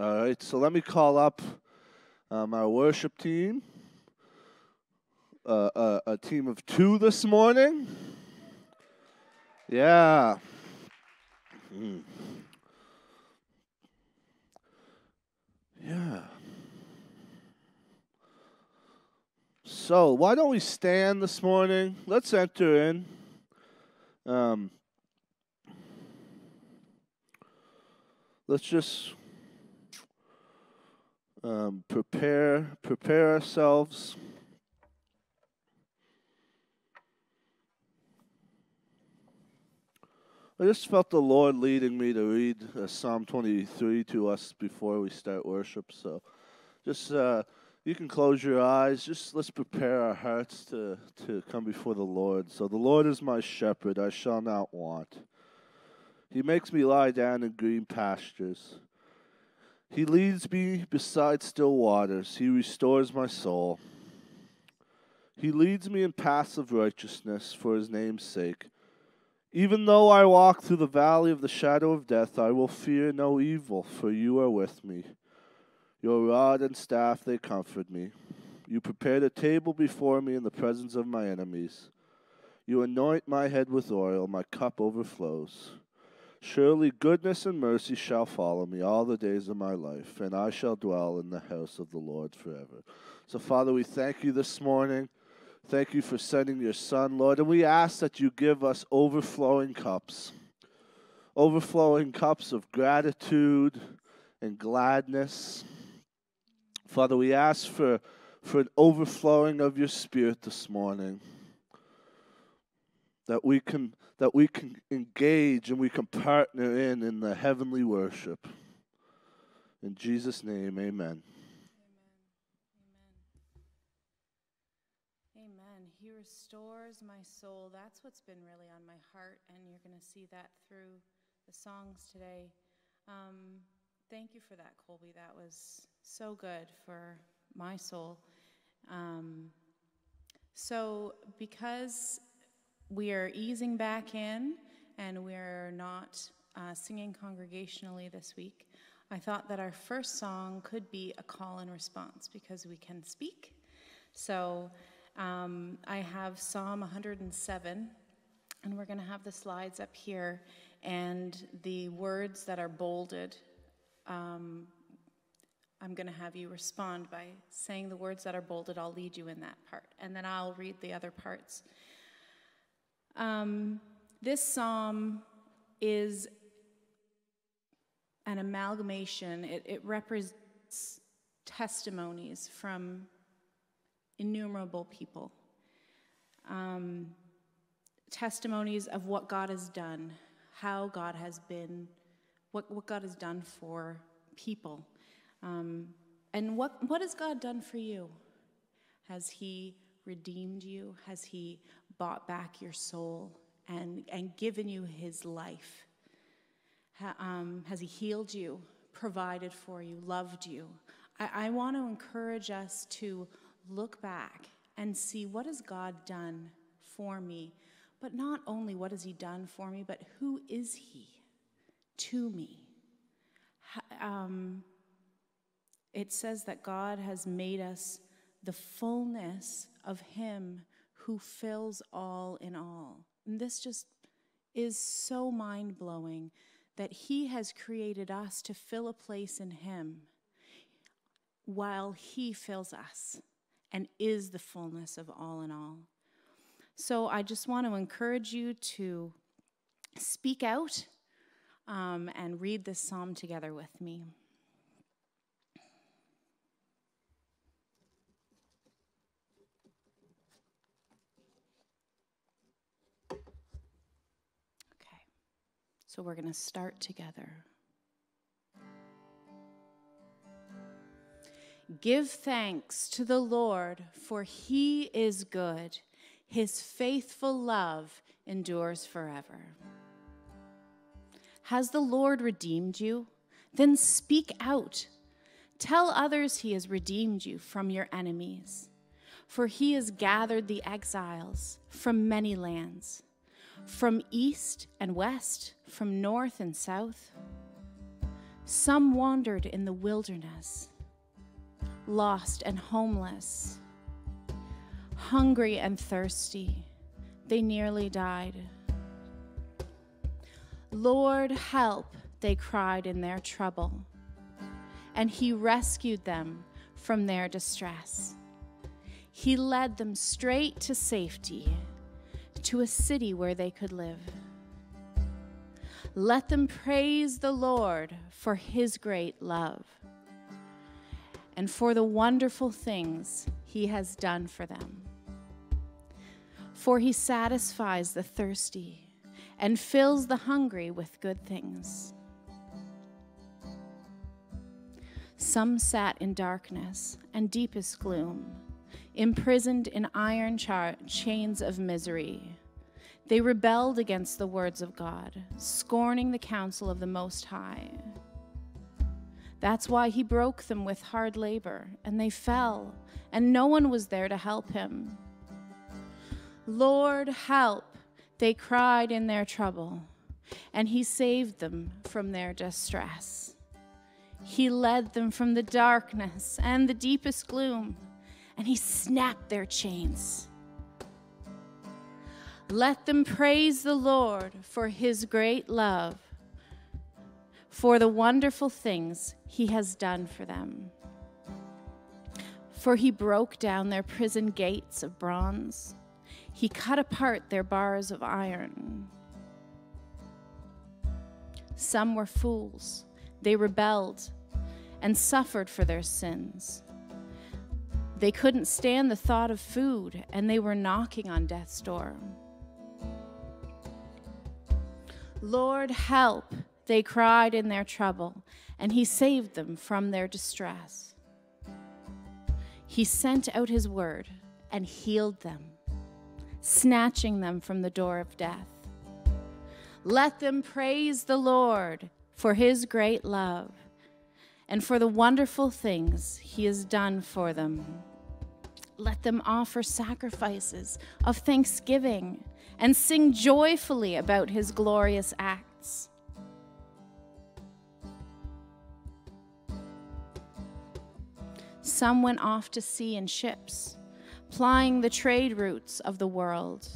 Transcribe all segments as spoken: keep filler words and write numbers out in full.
All right, so let me call up um, our worship team, uh, uh, a team of two this morning. Yeah. Mm. Yeah. So why don't we stand this morning? Let's enter in. Um, let's just... Um, prepare, prepare ourselves. I just felt the Lord leading me to read uh, Psalm twenty-three to us before we start worship. So, just uh, you can close your eyes. Just let's prepare our hearts to to come before the Lord. So, the Lord is my shepherd; I shall not want. He makes me lie down in green pastures. He leads me beside still waters. He restores my soul. He leads me in paths of righteousness for his name's sake. Even though I walk through the valley of the shadow of death, I will fear no evil, for you are with me. Your rod and staff, they comfort me. You prepared a table before me in the presence of my enemies. You anoint my head with oil. My cup overflows. Surely goodness and mercy shall follow me all the days of my life, and I shall dwell in the house of the Lord forever. So, Father, we thank you this morning. Thank you for sending your Son, Lord. And we ask that you give us overflowing cups, overflowing cups of gratitude and gladness. Father, we ask for, for an overflowing of your Spirit this morning, that we can... that we can engage and we can partner in in the heavenly worship. In Jesus' name, amen. Amen. Amen. Amen. He restores my soul. That's what's been really on my heart, and you're going to see that through the songs today. Um, thank you for that, Colby. That was so good for my soul. Um, so because... we are easing back in, and we're not uh, singing congregationally this week. I thought that our first song could be a call and response because we can speak. So um, I have Psalm one oh seven, and we're going to have the slides up here, and the words that are bolded, um, I'm going to have you respond by saying the words that are bolded. I'll lead you in that part, and then I'll read the other parts. Um, this psalm is an amalgamation. It, it represents testimonies from innumerable people, um, testimonies of what God has done, how God has been, what, what God has done for people. Um, and what, what has God done for you? Has he redeemed you? Has he bought back your soul and, and given you his life? Ha, um, has he healed you, provided for you, loved you? I, I want to encourage us to look back and see, what has God done for me? But not only what has he done for me, but who is he to me? Ha, um, it says that God has made us the fullness of him who fills all in all. And this just is so mind-blowing, that he has created us to fill a place in him while he fills us and is the fullness of all in all. So I just want to encourage you to speak out um, and read this psalm together with me. So we're going to start together. Give thanks to the Lord, for he is good. His faithful love endures forever. Has the Lord redeemed you? Then speak out. Tell others he has redeemed you from your enemies. For he has gathered the exiles from many lands, from east and west, from north and south. Some wandered in the wilderness, lost and homeless, hungry and thirsty. They nearly died. Lord, help, they cried in their trouble, and he rescued them from their distress. He led them straight to safety, to a city where they could live. Let them praise the Lord for his great love and for the wonderful things he has done for them. For he satisfies the thirsty and fills the hungry with good things. Some sat in darkness and deepest gloom, imprisoned in iron char- chains of misery. They rebelled against the words of God, scorning the counsel of the Most High. That's why he broke them with hard labor, and they fell, and no one was there to help him. Lord, help, they cried in their trouble, and he saved them from their distress. He led them from the darkness and the deepest gloom, and he snapped their chains. Let them praise the Lord for his great love, for the wonderful things he has done for them. For he broke down their prison gates of bronze. He cut apart their bars of iron. Some were fools. They rebelled and suffered for their sins. They couldn't stand the thought of food, and they were knocking on death's door. Lord, help, they cried in their trouble, and he saved them from their distress. He sent out his word and healed them, snatching them from the door of death. Let them praise the Lord for his great love and for the wonderful things he has done for them. Let them offer sacrifices of thanksgiving and sing joyfully about his glorious acts. Some went off to sea in ships, plying the trade routes of the world.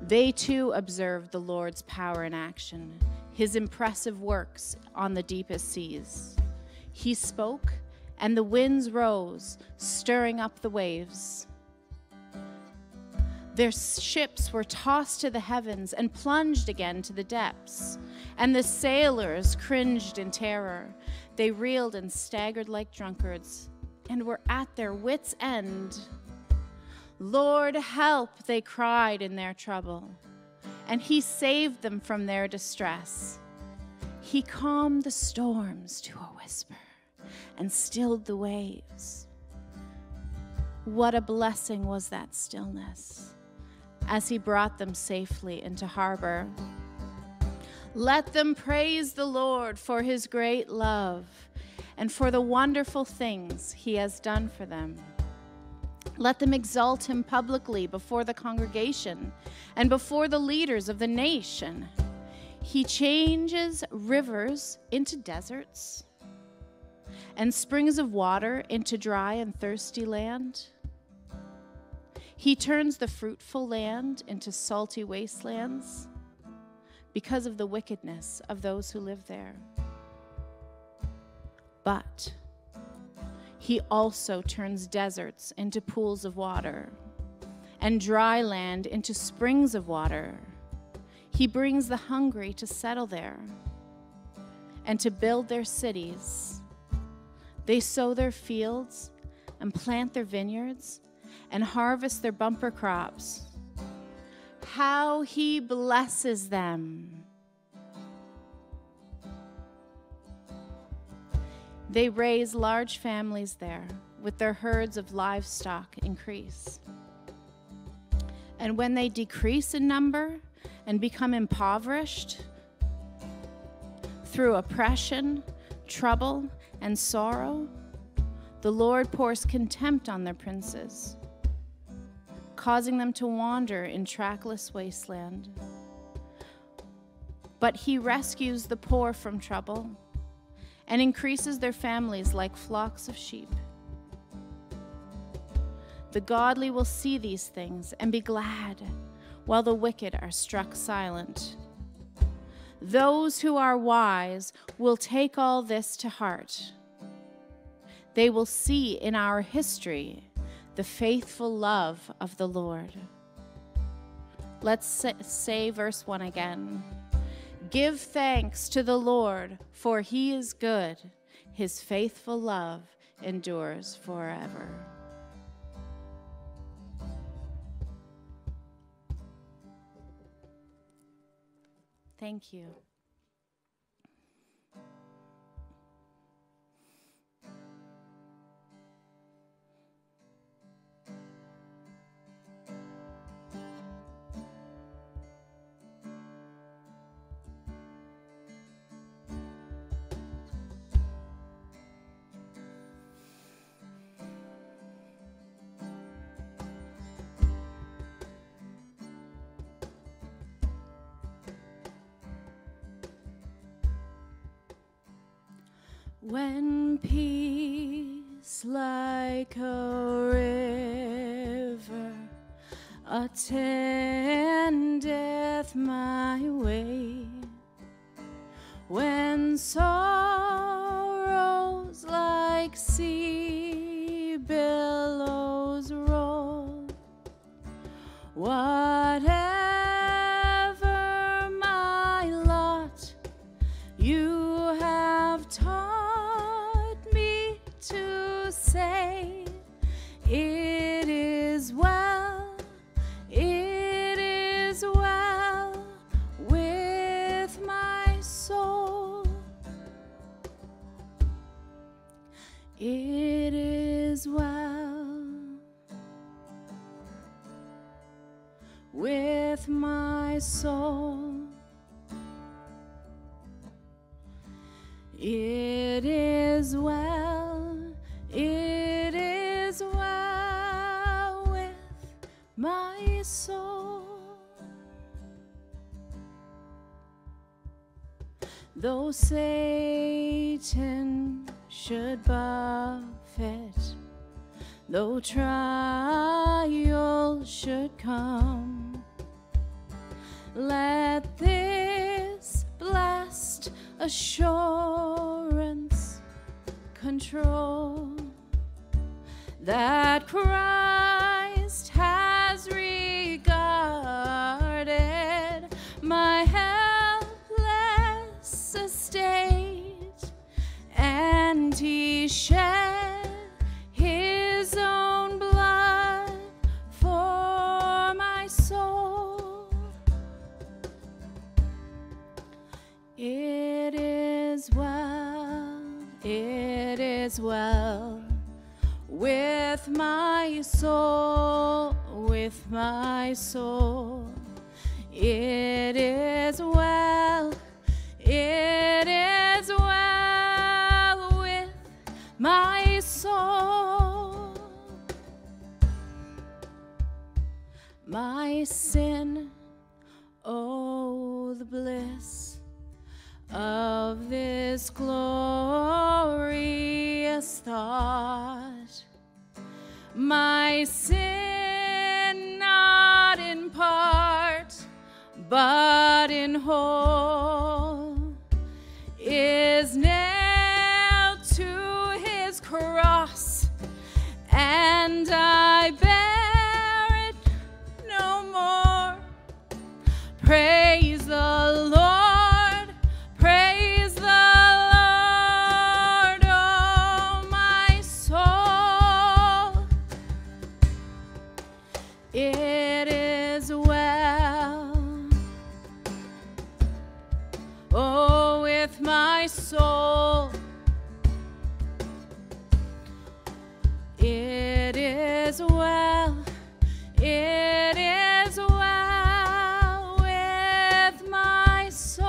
They too observed the Lord's power in action, his impressive works on the deepest seas. He spoke, and the winds rose, stirring up the waves. Their ships were tossed to the heavens and plunged again to the depths, and the sailors cringed in terror. They reeled and staggered like drunkards and were at their wits' end. Lord, help, they cried in their trouble, and he saved them from their distress. He calmed the storms to a whisper and stilled the waves. What a blessing was that stillness as he brought them safely into harbor. Let them praise the Lord for his great love and for the wonderful things he has done for them. Let them exalt him publicly before the congregation and before the leaders of the nation. He changes rivers into deserts and springs of water into dry and thirsty land. He turns the fruitful land into salty wastelands because of the wickedness of those who live there. But he also turns deserts into pools of water and dry land into springs of water. He brings the hungry to settle there and to build their cities. They sow their fields and plant their vineyards and harvest their bumper crops. How he blesses them. They raise large families there, with their herds of livestock increase. And when they decrease in number and become impoverished through oppression, trouble, and sorrow, the Lord pours contempt on their princes, causing them to wander in trackless wasteland. But he rescues the poor from trouble and increases their families like flocks of sheep. The godly will see these things and be glad, while the wicked are struck silent. Those who are wise will take all this to heart. They will see in our history the faithful love of the Lord. Let's say verse one again. Give thanks to the Lord, for he is good. His faithful love endures forever. Thank you. When peace like a river attendeth my way, when sorrows like sea billows roll, whatever with my soul, it is well, it is well with my soul. Though Satan should buffet, though trial should come, let this blessed assurance control, that Christ has regarded my helpless estate, and he shed his own blood for my soul. It is well, it is well with my soul, with my soul. It is well, it is well with my soul. My sin, oh, the bliss of this glorious thought, my sin not in part, but in whole, is nailed to his cross, and I bear it no more. Praise the Lord. Soul, it is well, it is well with my soul.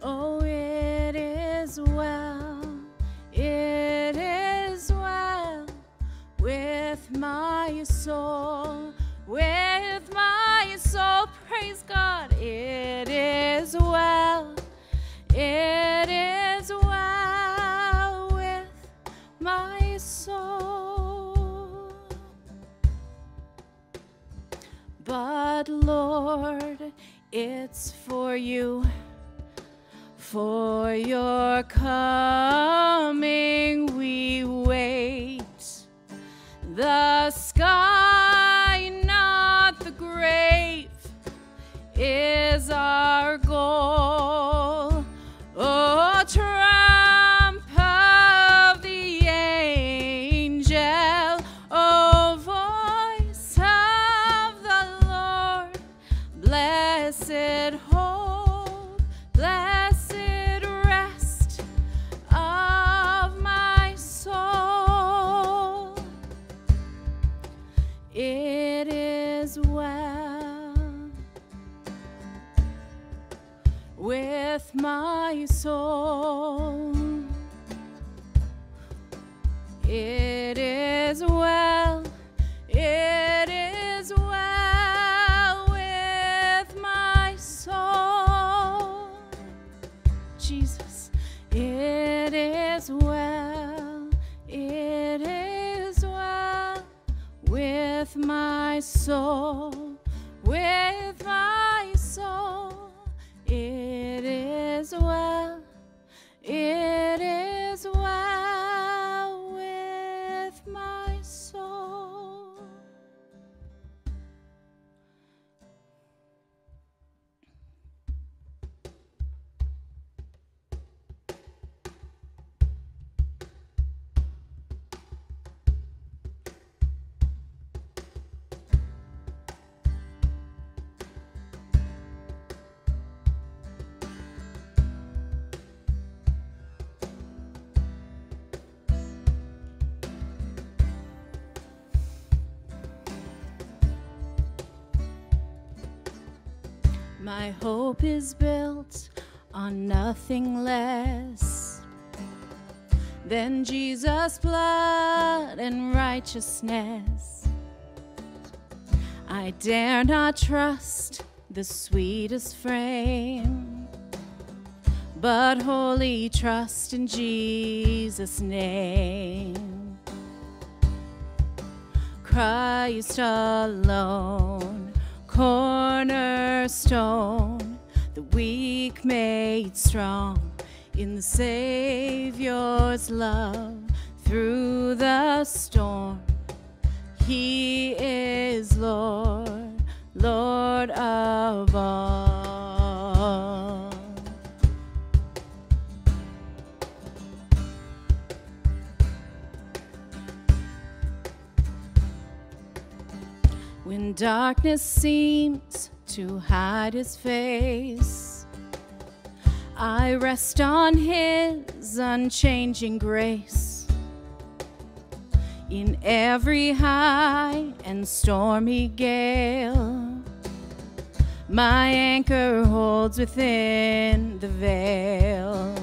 Oh, it is well, it is well with my soul, with my soul. Praise God. It is well, For your coming we wait, the sky, not the grave, is our goal. Oh, trump of the angel, oh, voice of the Lord, blessed hope, blessed rest of my soul. It is well with my soul, it is well, it is well with my soul, Jesus, it is well, it is well with my soul, with my soul. It is well, it is well with my soul. My hope is built on nothing less than Jesus' blood and righteousness. I dare not trust the sweetest frame, but wholly trust in Jesus' name. Christ alone, Cornerstone, the weak made strong in the Savior's love. Through the storm, He is Lord, Lord of all. When darkness seems to hide His face, I rest on His unchanging grace. In every high and stormy gale, my anchor holds within the veil.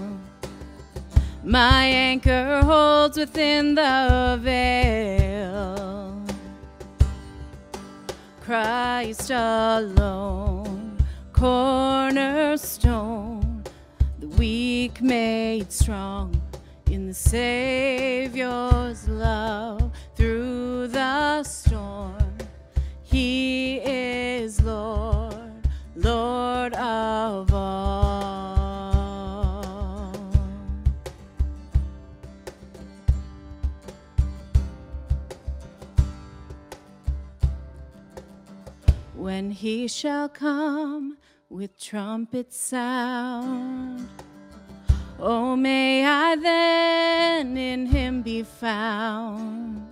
My anchor holds within the veil. Christ alone, Cornerstone, the weak made strong in the Savior's love. Through the storm, He is Lord, Lord of all. When He shall come with trumpet sound, oh, may I then in Him be found,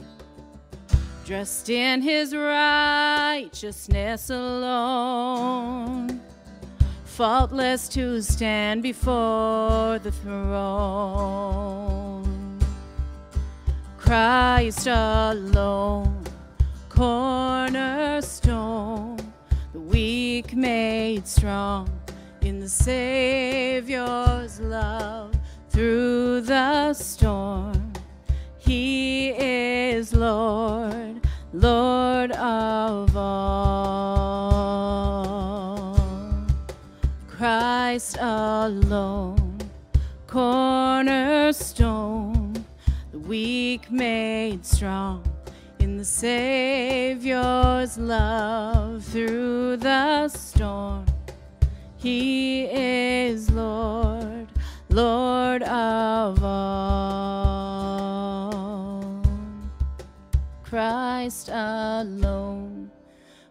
dressed in His righteousness alone, faultless to stand before the throne. Christ alone, Cornerstone, the weak made strong in the Savior's love. Through the storm, He is Lord, Lord of all. Christ alone, Cornerstone, the weak made strong in the Savior's love. Through the storm, He is Lord, Lord of all, Christ alone,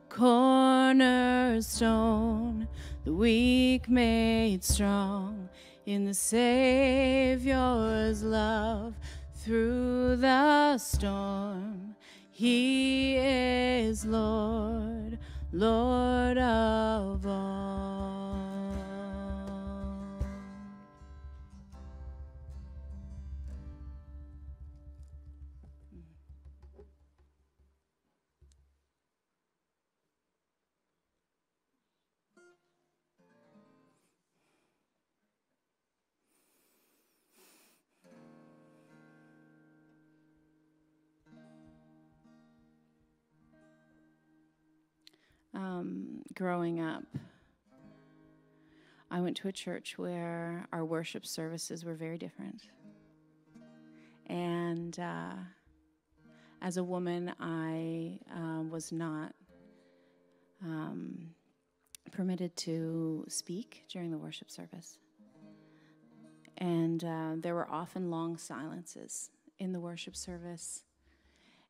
cornerstone, the weak made strong in the Savior's love. Through the storm, He is Lord, Lord of all. Um, growing up, I went to a church where our worship services were very different. And uh, as a woman, I uh, was not um, permitted to speak during the worship service. And uh, there were often long silences in the worship service.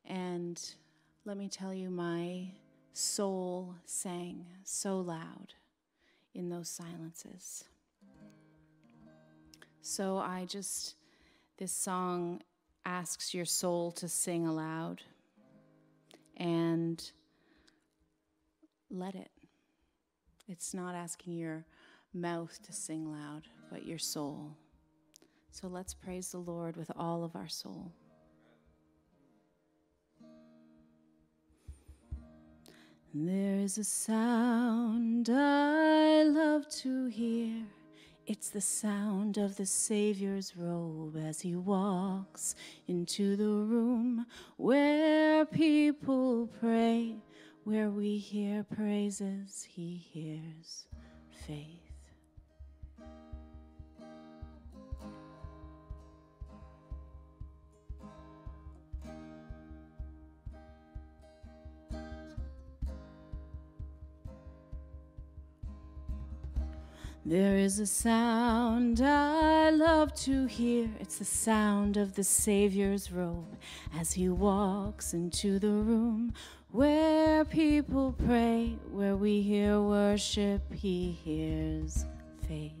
And let me tell you, my soul sang so loud in those silences. So I just, this song asks your soul to sing aloud and let it. It's not asking your mouth to sing loud, but your soul. So let's praise the Lord with all of our soul. There is a sound I love to hear. It's the sound of the Savior's robe as He walks into the room where people pray, where we hear praises, He hears faith. There is a sound I love to hear. It's the sound of the Savior's robe as He walks into the room where people pray, where we hear worship, He hears faith.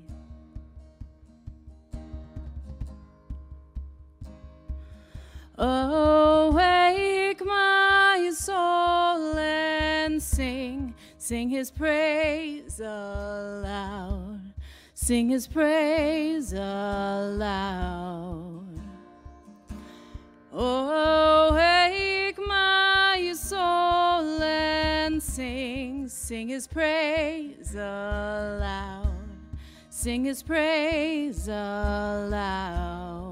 Awake my soul and sing, sing His praise aloud, sing His praise aloud. Awake my soul and sing, sing His praise aloud, sing His praise aloud.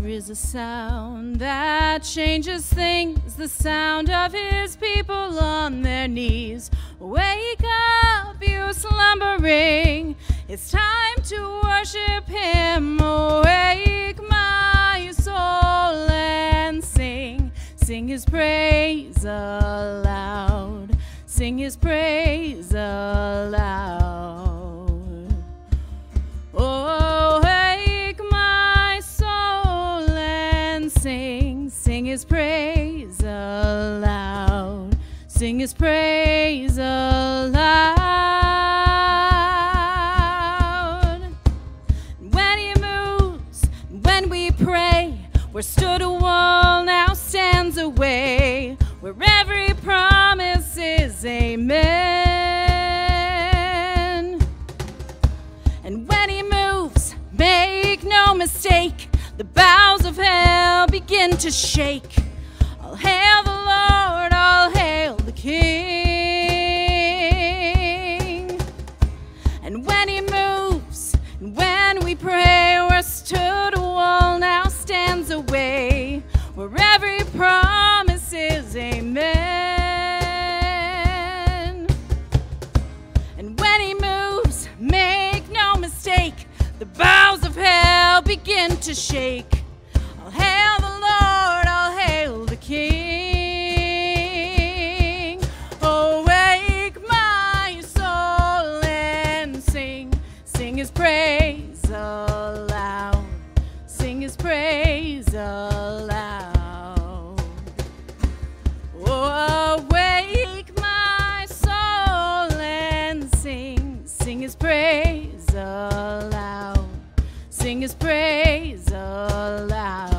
There is a sound that changes things, the sound of His people on their knees. Wake up, you slumbering, it's time to worship Him. Awake my soul and sing, sing His praise aloud, sing His praise aloud. Oh, sing, sing His praise aloud, sing His praise aloud. When He moves, when we pray, where stood a wall now stands a way, where every promise is amen. And when He moves, make no mistake, the boughs of hell begin to shake. All hail the Lord, all hail the King. And when He moves, and when we pray, where stood a wall now stands a way, where every promise is amen. And when He moves, make no mistake, the boughs of hell begin to shake. I'll hail the Lord, I'll hail the King. Awake my soul and aloud. Oh, awake my soul and sing, sing his praise aloud, sing his praise aloud.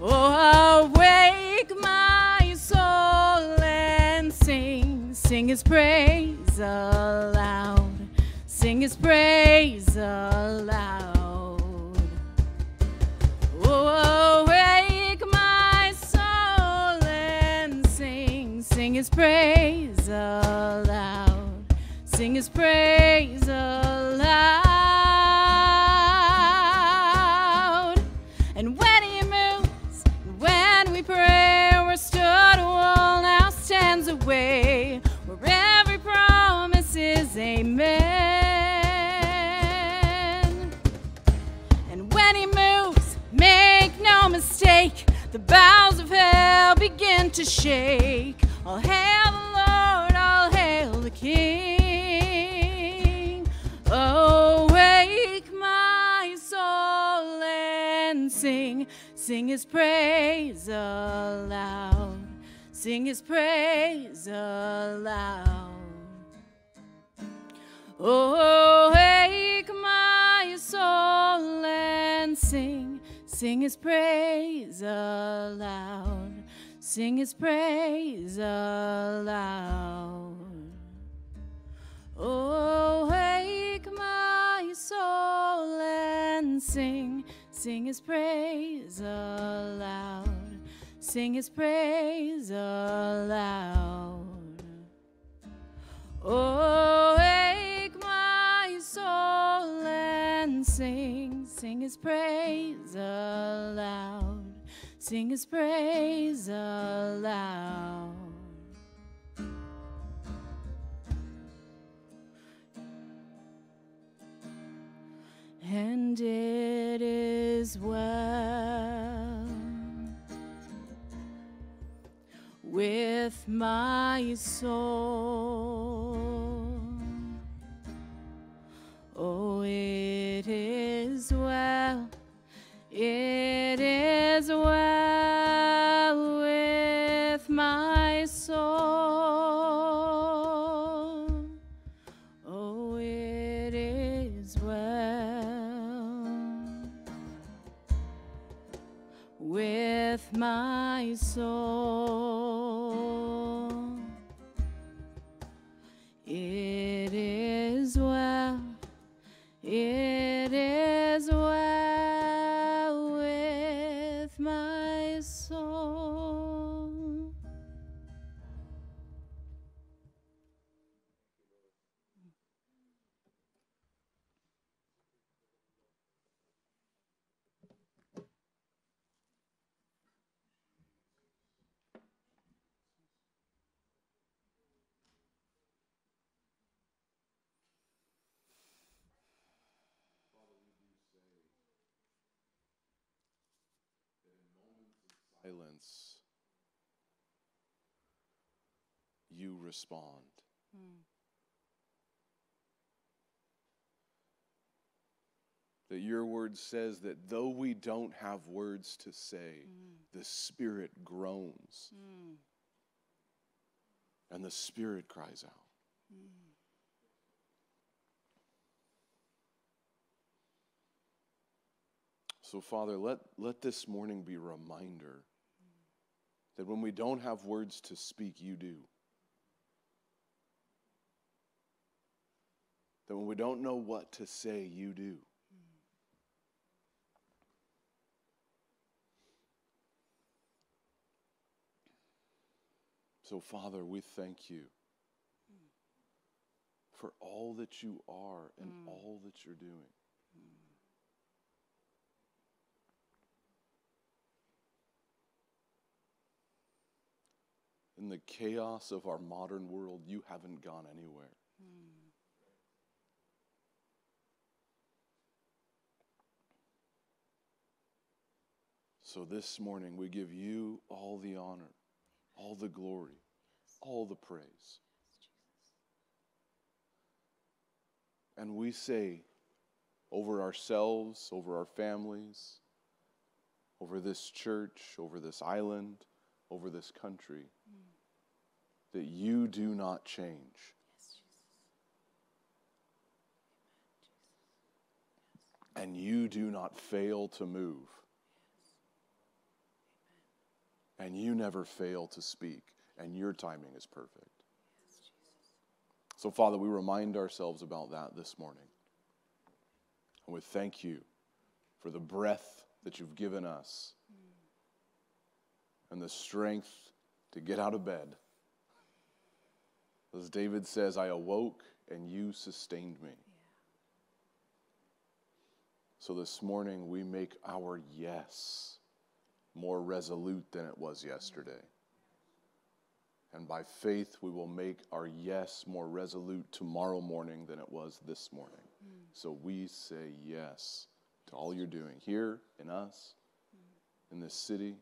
Oh, awake my soul and sing, sing his praise aloud, sing his praise aloud. Oh, awake my soul and sing, sing his praise aloud, sing his praise aloud. And when he moves, and when we pray, we're stood, all now stands away, where every promise is amen. And when he moves, make no mistake, the bowels of hell begin to shake. All hail the Lord, all hail the King. Awake my soul and sing, sing his praise aloud, sing his praise aloud. Oh, awake my soul and sing, sing his praise aloud, sing his praise aloud. Oh, awake my soul and sing, sing his praise aloud, sing his praise aloud. Oh, awake my soul and sing, sing his praise aloud, sing his praise aloud. And it is well with my soul. Oh, it is well, it is well with my soul. Oh, it is well with my soul. It is well. It is well with my soul. Silence, you respond. Mm. That your word says that though we don't have words to say, mm. the Spirit groans, mm. and the Spirit cries out. Mm. So, Father, let, let this morning be a reminder that when we don't have words to speak, you do. That when we don't know what to say, you do. So, Father, we thank you for all that you are and mm. all that you're doing. In the chaos of our modern world, you haven't gone anywhere. Mm. So this morning, we give you all the honor, all the glory, all the praise. And we say over ourselves, over our families, over this church, over this island, over this country, mm. that you do not change. And you do not fail to move. Yes. And you never fail to speak. And your timing is perfect. Yes, so, Father, we remind ourselves about that this morning. And we thank you for the breath that you've given us mm. and the strength to get out of bed. As David says, I awoke and you sustained me. So this morning, we make our yes more resolute than it was yesterday. And by faith, we will make our yes more resolute tomorrow morning than it was this morning. Mm. So we say yes to all you're doing here, in us, mm. in this city,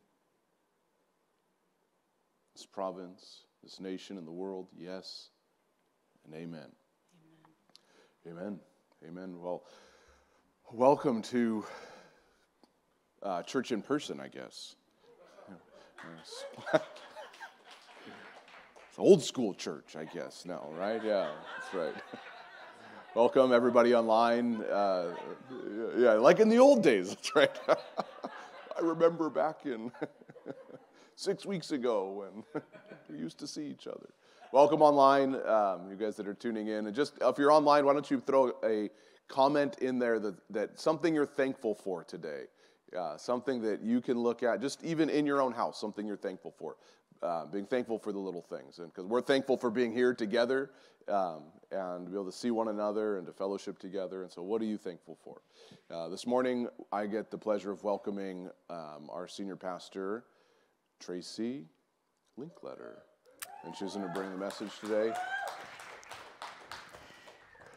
this province, this nation, and the world. Yes and amen. Amen. Amen. Amen. Well, welcome to uh, church in person, I guess. It's old school church, I guess, now, right? Yeah, that's right. Welcome, everybody online. Uh, yeah, like in the old days, that's right. I remember back in six weeks ago when we used to see each other. Welcome online, um, you guys that are tuning in. And just if you're online, why don't you throw a comment in there that, that something you're thankful for today, uh, something that you can look at, just even in your own house, something you're thankful for, uh, being thankful for the little things. And because we're thankful for being here together um, and to be able to see one another and to fellowship together. And so what are you thankful for? Uh, this morning, I get the pleasure of welcoming um, our senior pastor, Tracy Linkletter. And she's going to bring the message today.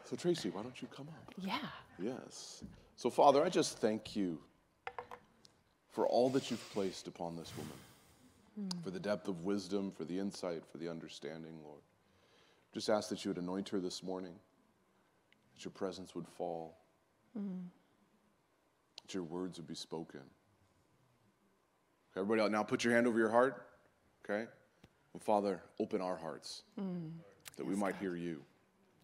So, Tracy, why don't you come up? Yeah. Yes. So, Father, I just thank you for all that you've placed upon this woman, mm. for the depth of wisdom, for the insight, for the understanding, Lord. Just ask that you would anoint her this morning, that your presence would fall, mm. that your words would be spoken. Okay, everybody out now, put your hand over your heart, okay? And, Father, open our hearts mm. that we yes, might God. Hear you.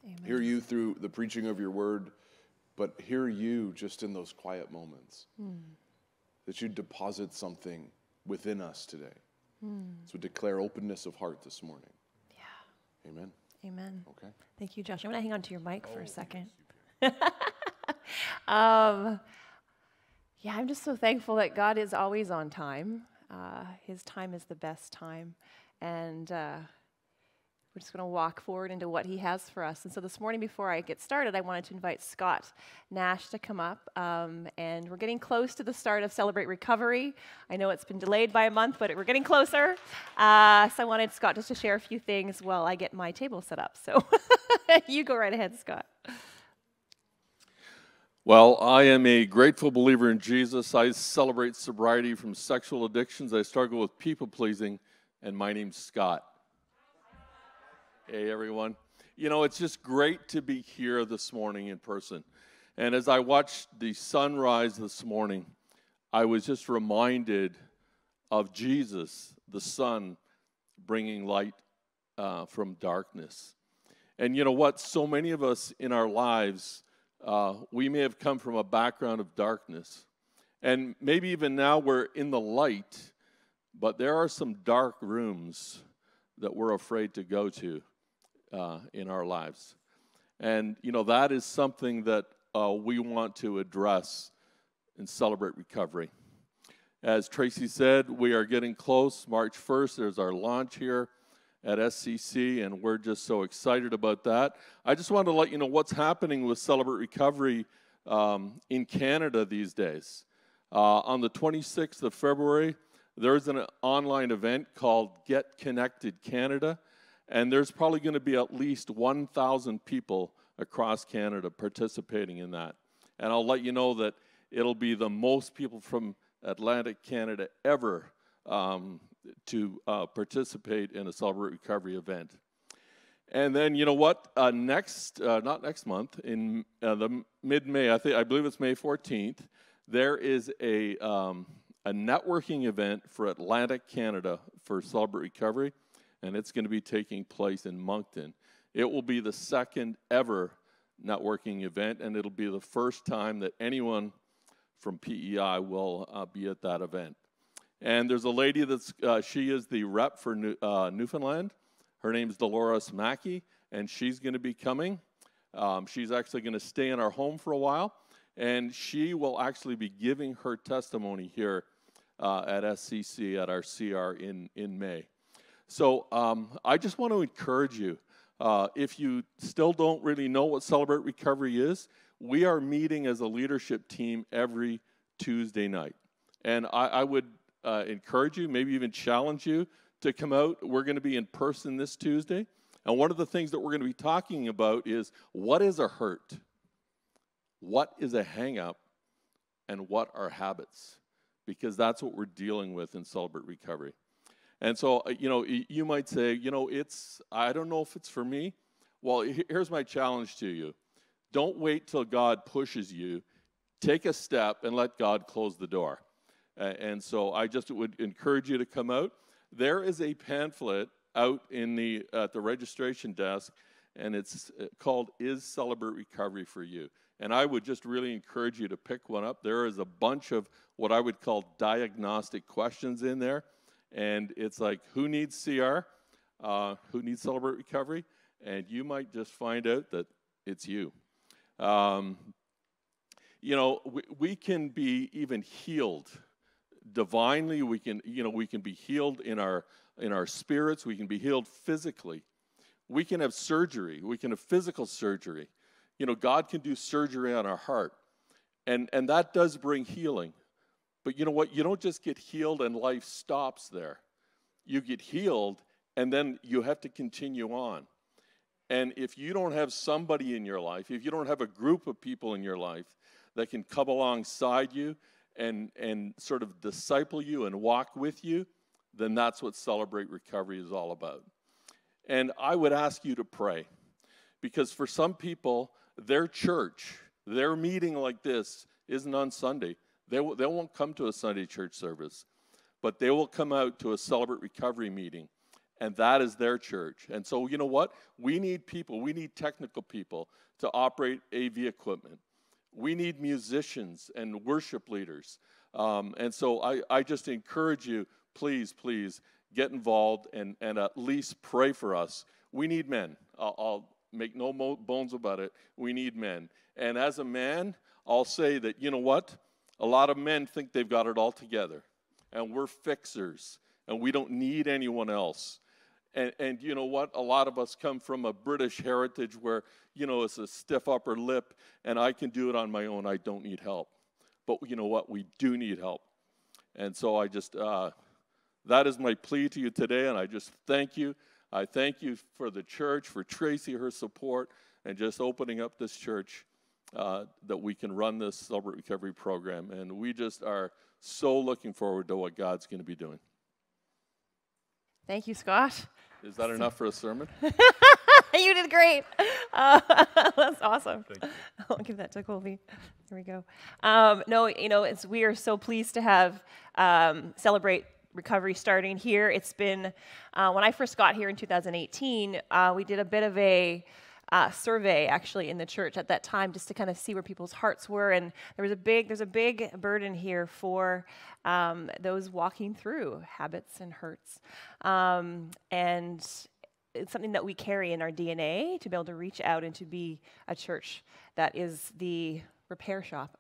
Amen. Hear you through the preaching of your word, but hear you just in those quiet moments. Mm. That you deposit something within us today. Mm. So declare openness of heart this morning. Yeah. Amen. Amen. Okay. Thank you, Josh. I'm going to hang on to your mic oh, for a second. um, yeah, I'm just so thankful that God is always on time. Uh, his time is the best time. And Uh, We're just going to walk forward into what he has for us. And so this morning before I get started, I wanted to invite Scott Nash to come up. Um, and we're getting close to the start of Celebrate Recovery. I know it's been delayed by a month, but it, we're getting closer. Uh, so I wanted Scott just to share a few things while I get my table set up. So you go right ahead, Scott. Well, I am a grateful believer in Jesus. I celebrate sobriety from sexual addictions. I struggle with people-pleasing, and my name's Scott. Hey, everyone. You know, it's just great to be here this morning in person. And as I watched the sunrise this morning, I was just reminded of Jesus, the sun, bringing light uh, from darkness. And you know what? So many of us in our lives, uh, we may have come from a background of darkness. And maybe even now we're in the light, but there are some dark rooms that we're afraid to go to. Uh, in our lives. And, you know, that is something that uh, we want to address and Celebrate Recovery. As Tracy said, we are getting close. March first, there's our launch here at S C C, and we're just so excited about that. I just wanted to let you know what's happening with Celebrate Recovery um, in Canada these days. Uh, on the twenty-sixth of February, there's an online event called Get Connected Canada. And there's probably going to be at least one thousand people across Canada participating in that. And I'll let you know that it'll be the most people from Atlantic Canada ever um, to uh, participate in a Celebrate Recovery event. And then, you know what, uh, next, uh, not next month, in uh, the mid-May, I, think, I believe it's May fourteenth, there is a, um, a networking event for Atlantic Canada for Celebrate Recovery, and it's going to be taking place in Moncton. It will be the second ever networking event, and it'll be the first time that anyone from P E I will uh, be at that event. And there's a lady that's, uh, she is the rep for New, uh, Newfoundland. Her name's Dolores Mackey, and she's going to be coming. Um, she's actually going to stay in our home for a while, and she will actually be giving her testimony here uh, at S C C at our C R in, in May. So um, I just want to encourage you, uh, if you still don't really know what Celebrate Recovery is, we are meeting as a leadership team every Tuesday night. And I, I would uh, encourage you, maybe even challenge you to come out. We're going to be in person this Tuesday. And one of the things that we're going to be talking about is, what is a hurt? What is a hang-up? And what are habits? Because that's what we're dealing with in Celebrate Recovery. And so, you know, you might say, you know, it's, I don't know if it's for me. Well, here's my challenge to you. Don't wait till God pushes you. Take a step and let God close the door. Uh, and so I just would encourage you to come out. There is a pamphlet out in the, at the registration desk, and it's called, Is Celebrate Recovery for You? And I would just really encourage you to pick one up. There is a bunch of what I would call diagnostic questions in there. And it's like, who needs C R? Uh, who needs Celebrate Recovery? And you might just find out that it's you. Um, you know, we, we can be even healed divinely. We can, you know, we can be healed in our, in our spirits. We can be healed physically. We can have surgery. We can have physical surgery. You know, God can do surgery on our heart. And, and that does bring healing. But you know what? You don't just get healed and life stops there. You get healed, and then you have to continue on. And if you don't have somebody in your life, if you don't have a group of people in your life that can come alongside you and, and sort of disciple you and walk with you, then that's what Celebrate Recovery is all about. And I would ask you to pray. Because for some people, their church, their meeting like this isn't on Sunday. They, w they won't come to a Sunday church service, but they will come out to a Celebrate Recovery meeting, and that is their church. And so, you know what? We need people. We need technical people to operate A V equipment. We need musicians and worship leaders. Um, and so I, I just encourage you, please, please get involved and, and at least pray for us. We need men. I'll, I'll make no bones about it. We need men. And as a man, I'll say that, you know what? A lot of men think they've got it all together, and we're fixers, and we don't need anyone else. And, and you know what? A lot of us come from a British heritage where, you know, it's a stiff upper lip, and I can do it on my own. I don't need help. But you know what? We do need help. And so I just, uh, that is my plea to you today, and I just thank you. I thank you for the church, for Tracy, her support, and just opening up this church. Uh, that we can run this Celebrate Recovery program, and we just are so looking forward to what God's going to be doing. Thank you, Scott. Is that enough for a sermon? You did great. Uh, that's awesome. Thank you. I'll give that to Colby. There we go. Um, no, you know, it's, we are so pleased to have um, Celebrate Recovery starting here. It's been, uh, when I first got here in two thousand eighteen, uh, we did a bit of a Uh, survey actually in the church at that time, just to kind of see where people's hearts were, and there was a big, there's a big burden here for um, those walking through habits and hurts, um, and it's something that we carry in our D N A to be able to reach out and to be a church that is the repair shop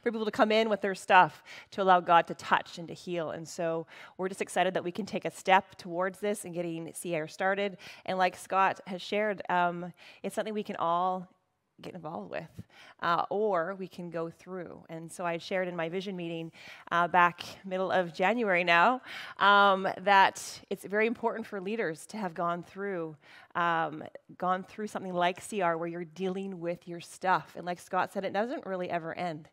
for people to come in with their stuff, to allow God to touch and to heal. And so we're just excited that we can take a step towards this and getting C R started. And like Scott has shared, um, it's something we can all get involved with, uh, or we can go through. And so I shared in my vision meeting uh, back middle of January now um, that it's very important for leaders to have gone through um, gone through something like C R, where you're dealing with your stuff. And like Scott said, it doesn't really ever end.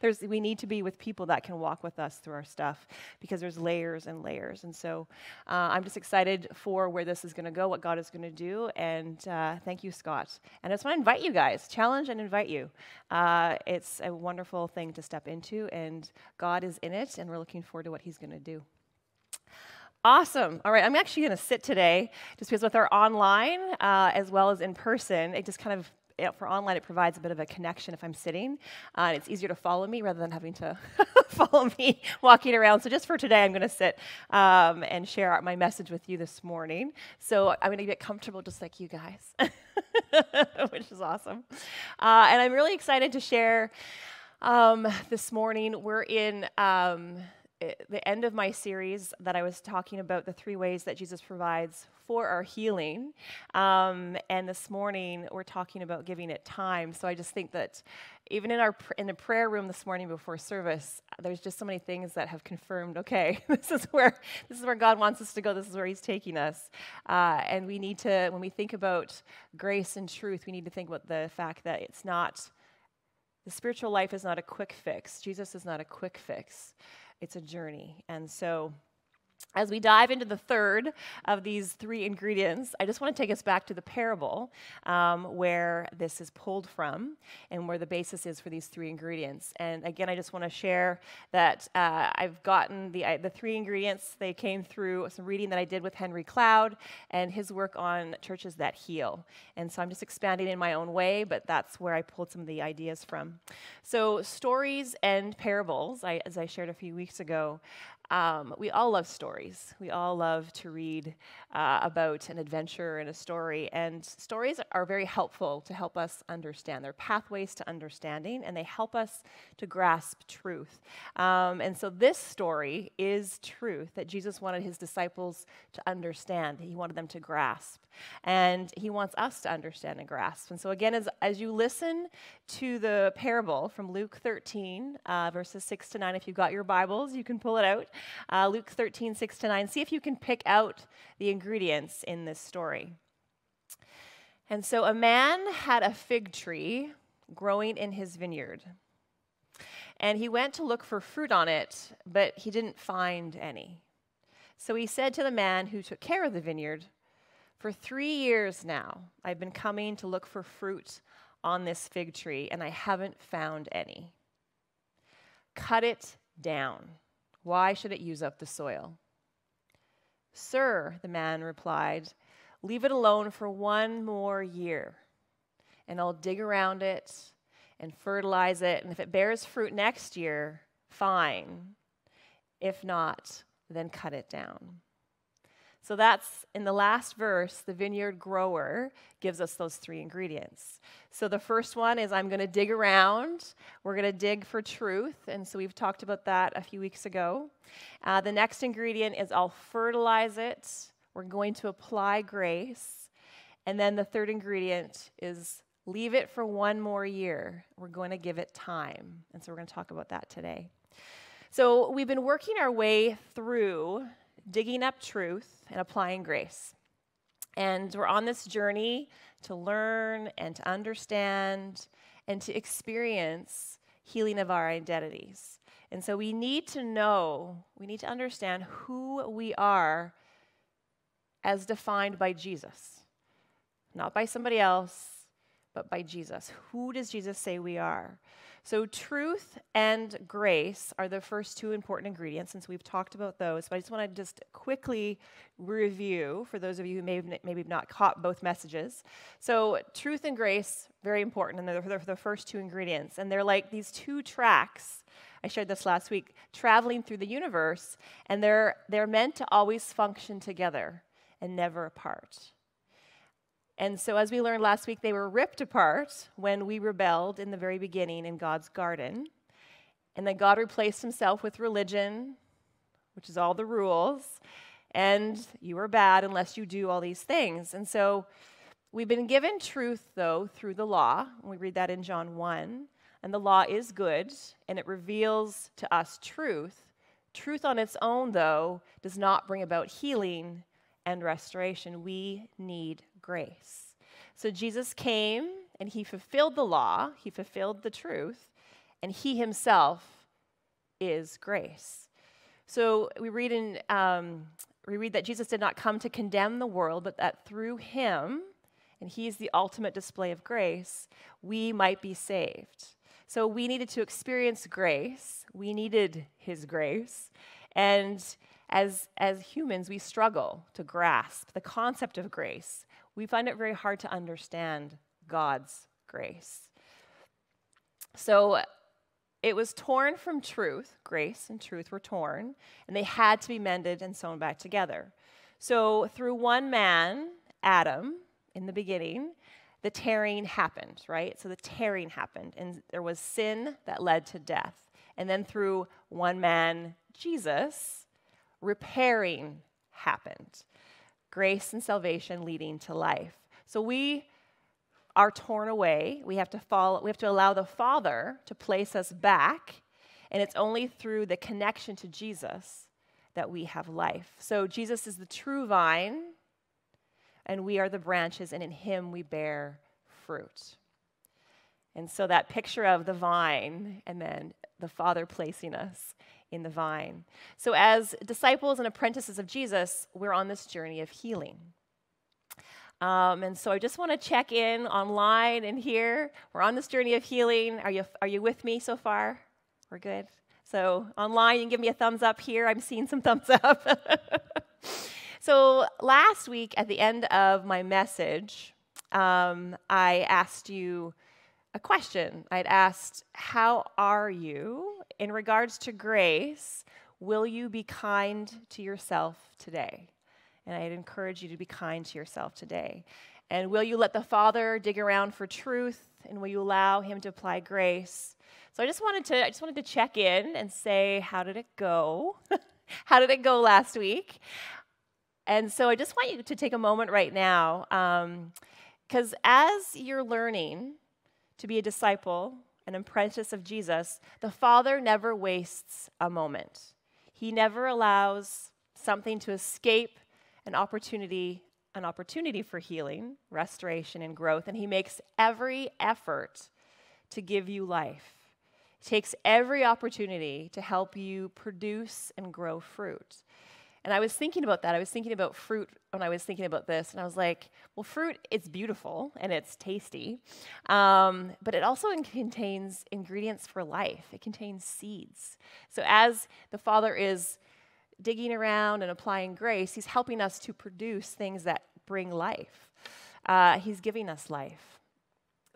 There's, we need to be with people that can walk with us through our stuff, because there's layers and layers. And so uh, I'm just excited for where this is going to go, what God is going to do. And uh, thank you, Scott. And I just want to invite you guys, challenge and invite you. Uh, it's a wonderful thing to step into, and God is in it, and we're looking forward to what he's going to do. Awesome. All right, I'm actually going to sit today just because with our online uh, as well as in person, it just kind of, you know, for online, it provides a bit of a connection if I'm sitting. Uh, it's easier to follow me rather than having to follow me walking around. So just for today, I'm going to sit um, and share my message with you this morning. So I'm going to get comfortable just like you guys, which is awesome. Uh, and I'm really excited to share um, this morning. We're in... Um, the end of my series that I was talking about, the three ways that Jesus provides for our healing. Um, and this morning, we're talking about giving it time. So I just think that even in our in the prayer room this morning before service, there's just so many things that have confirmed, okay, this is where this is where God wants us to go. This is where he's taking us. Uh, and we need to, when we think about grace and truth, we need to think about the fact that it's not, the spiritual life is not a quick fix. Jesus is not a quick fix. It's a journey. And so as we dive into the third of these three ingredients, I just want to take us back to the parable um, where this is pulled from and where the basis is for these three ingredients. And again, I just want to share that uh, I've gotten the, uh, the three ingredients. They came through some reading that I did with Henry Cloud and his work on churches that heal. And so I'm just expanding in my own way, but that's where I pulled some of the ideas from. So stories and parables, I, as I shared a few weeks ago, Um, we all love stories. We all love to read uh, about an adventure and a story. And stories are very helpful to help us understand. They're pathways to understanding, and they help us to grasp truth. Um, and so this story is truth that Jesus wanted his disciples to understand. He wanted them to grasp. And he wants us to understand and grasp. And so again, as, as you listen to the parable from Luke thirteen, uh, verses six to nine, if you've got your Bibles, you can pull it out. Uh, Luke thirteen, six to nine. See if you can pick out the ingredients in this story. And so a man had a fig tree growing in his vineyard, and he went to look for fruit on it, but he didn't find any. So he said to the man who took care of the vineyard, "For three years now, I've been coming to look for fruit on this fig tree, and I haven't found any. Cut it down. Why should it use up the soil?" "Sir," the man replied, "leave it alone for one more year, and I'll dig around it and fertilize it, and if it bears fruit next year, fine. If not, then cut it down." So that's, in the last verse, the vineyard grower gives us those three ingredients. So the first one is, I'm going to dig around. We're going to dig for truth, and so we've talked about that a few weeks ago. Uh, the next ingredient is, I'll fertilize it. We're going to apply grace. And then the third ingredient is, leave it for one more year. We're going to give it time, and so we're going to talk about that today. So we've been working our way through digging up truth and applying grace. And we're on this journey to learn and to understand and to experience healing of our identities. And so we need to know, we need to understand who we are as defined by Jesus. Not by somebody else, but by Jesus. Who does Jesus say we are? So truth and grace are the first two important ingredients, since we've talked about those. But I just want to just quickly review for those of you who may have maybe not caught both messages. So truth and grace, very important, and they're the first two ingredients. And they're like these two tracks, I shared this last week, traveling through the universe, and they're, they're meant to always function together and never apart. And so as we learned last week, they were ripped apart when we rebelled in the very beginning in God's garden. And then God replaced himself with religion, which is all the rules, and you are bad unless you do all these things. And so we've been given truth, though, through the law. We read that in John one. And the law is good, and it reveals to us truth. Truth on its own, though, does not bring about healing and restoration. We need grace. So Jesus came and he fulfilled the law, he fulfilled the truth, and he himself is grace. So we read in um, we read that Jesus did not come to condemn the world, but that through him, and he is the ultimate display of grace, we might be saved. So we needed to experience grace. We needed his grace. And as, as humans, we struggle to grasp the concept of grace. We find it very hard to understand God's grace. So it was torn from truth. Grace and truth were torn, and they had to be mended and sewn back together. So through one man, Adam, in the beginning, the tearing happened, right? So the tearing happened, and there was sin that led to death. And then through one man, Jesus, repairing happened. Grace and salvation leading to life. So we are torn away. We have to follow, we have to allow the Father to place us back, and it's only through the connection to Jesus that we have life. So Jesus is the true vine, and we are the branches, and in him we bear fruit. And so that picture of the vine and then the Father placing us in the vine. So as disciples and apprentices of Jesus, we're on this journey of healing. Um, and so I just want to check in online and here. We're on this journey of healing. Are you, are you with me so far? We're good? So online, you can give me a thumbs up here. I'm seeing some thumbs up. So last week, at the end of my message, um, I asked you a question. I'd asked, how are you in regards to grace? Will you be kind to yourself today? And I'd encourage you to be kind to yourself today. And will you let the Father dig around for truth? And will you allow him to apply grace? So I just wanted to, I just wanted to check in and say, how did it go? How did it go last week? And so I just want you to take a moment right now, because um, as you're learning to be a disciple, an apprentice of Jesus, the Father never wastes a moment. He never allows something to escape an opportunity, an opportunity for healing, restoration, and growth, and he makes every effort to give you life. He takes every opportunity to help you produce and grow fruit. And I was thinking about that. I was thinking about fruit when I was thinking about this. And I was like, well, fruit, it's beautiful and it's tasty. Um, but it also contains ingredients for life. It contains seeds. So as the Father is digging around and applying grace, he's helping us to produce things that bring life. Uh, he's giving us life.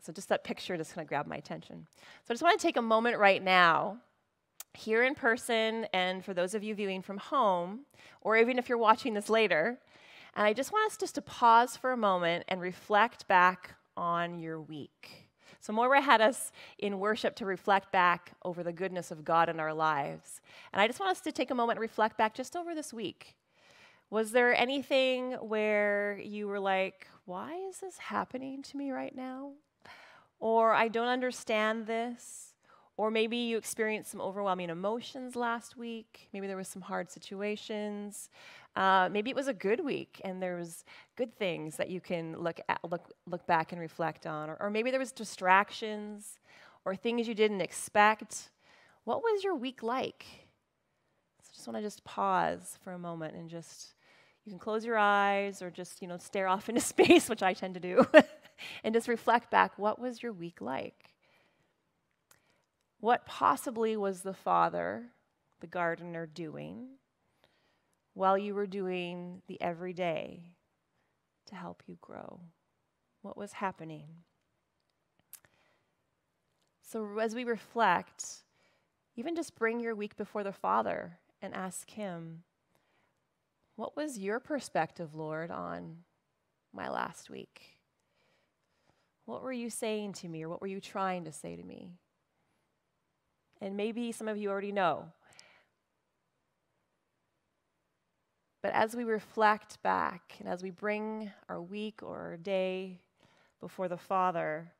So just that picture just kind of grabbed my attention. So I just want to take a moment right now, here in person, and for those of you viewing from home, or even if you're watching this later, and I just want us just to pause for a moment and reflect back on your week. So Moira had us in worship to reflect back over the goodness of God in our lives. And I just want us to take a moment and reflect back just over this week. Was there anything where you were like, why is this happening to me right now? Or I don't understand this. Or maybe you experienced some overwhelming emotions last week. Maybe there was some hard situations. Uh, maybe it was a good week, and there was good things that you can look at, look, look back and reflect on. Or, or maybe there was distractions or things you didn't expect. What was your week like? So I just want to just pause for a moment and just, you can close your eyes or just, you know, stare off into space, which I tend to do, and just reflect back, what was your week like? What possibly was the Father, the gardener, doing while you were doing the everyday to help you grow? What was happening? So as we reflect, even just bring your week before the Father and ask him, what was your perspective, Lord, on my last week? What were you saying to me, or what were you trying to say to me? And maybe some of you already know. But as we reflect back, and as we bring our week or our day before the Father,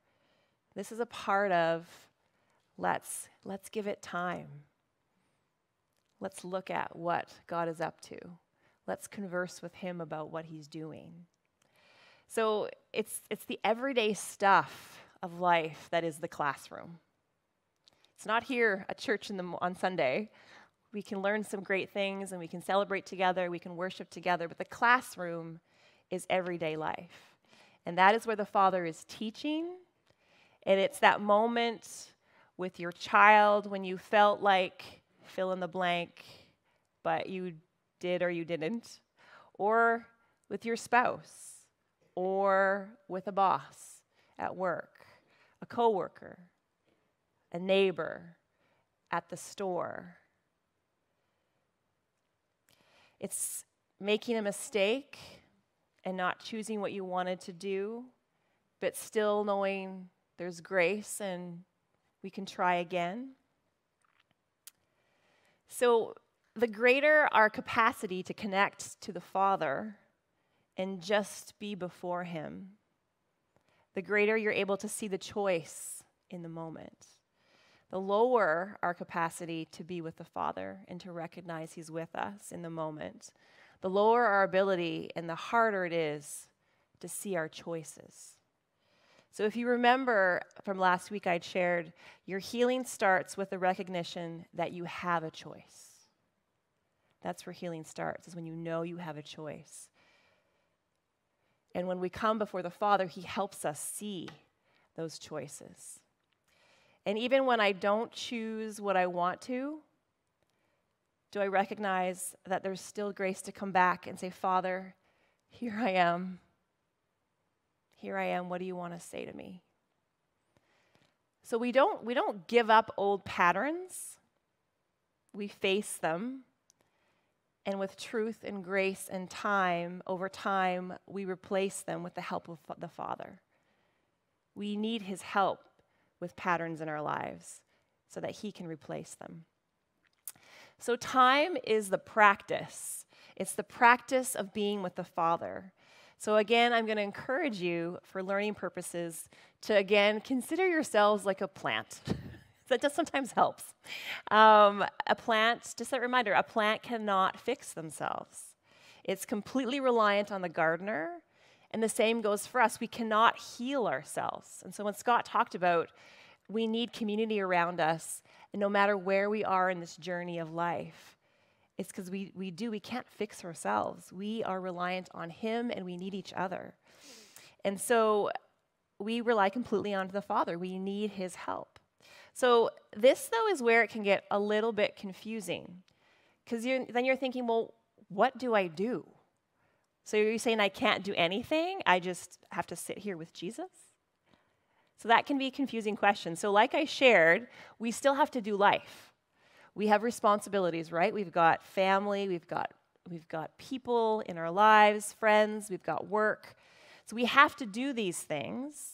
this is a part of let's, let's give it time. Let's look at what God is up to. Let's converse with him about what he's doing. So it's, it's the everyday stuff of life that is the classroom. It's not here at church in the, on Sunday. We can learn some great things, and we can celebrate together, we can worship together, but the classroom is everyday life. And that is where the Father is teaching, and it's that moment with your child when you felt like fill in the blank, but you did or you didn't, or with your spouse, or with a boss at work, a coworker, a neighbor, at the store. It's making a mistake and not choosing what you wanted to do, but still knowing there's grace and we can try again. So the greater our capacity to connect to the Father and just be before Him, the greater you're able to see the choice in the moment. The lower our capacity to be with the Father and to recognize He's with us in the moment, the lower our ability and the harder it is to see our choices. So if you remember from last week, I'd shared, your healing starts with the recognition that you have a choice. That's where healing starts, is when you know you have a choice. And when we come before the Father, He helps us see those choices. And even when I don't choose what I want to, do I recognize that there's still grace to come back and say, Father, here I am. Here I am. What do you want to say to me? So we don't, we don't give up old patterns. We face them. And with truth and grace and time, over time, we replace them with the help of the Father. We need His help with patterns in our lives so that He can replace them. So time is the practice. It's the practice of being with the Father. So again, I'm going to encourage you for learning purposes to, again, consider yourselves like a plant. That does sometimes helps. Um, a plant, just a reminder, a plant cannot fix themselves. It's completely reliant on the gardener. And the same goes for us. We cannot heal ourselves. And so when Scott talked about we need community around us, and no matter where we are in this journey of life, it's because we, we do, we can't fix ourselves. We are reliant on Him, and we need each other. And so we rely completely on the Father. We need His help. So this, though, is where it can get a little bit confusing, because you're, then you're thinking, well, what do I do? So you're saying I can't do anything? I just have to sit here with Jesus? So that can be a confusing question. So like I shared, we still have to do life. We have responsibilities, right? We've got family, we've got, we've got people in our lives, friends, we've got work. So we have to do these things,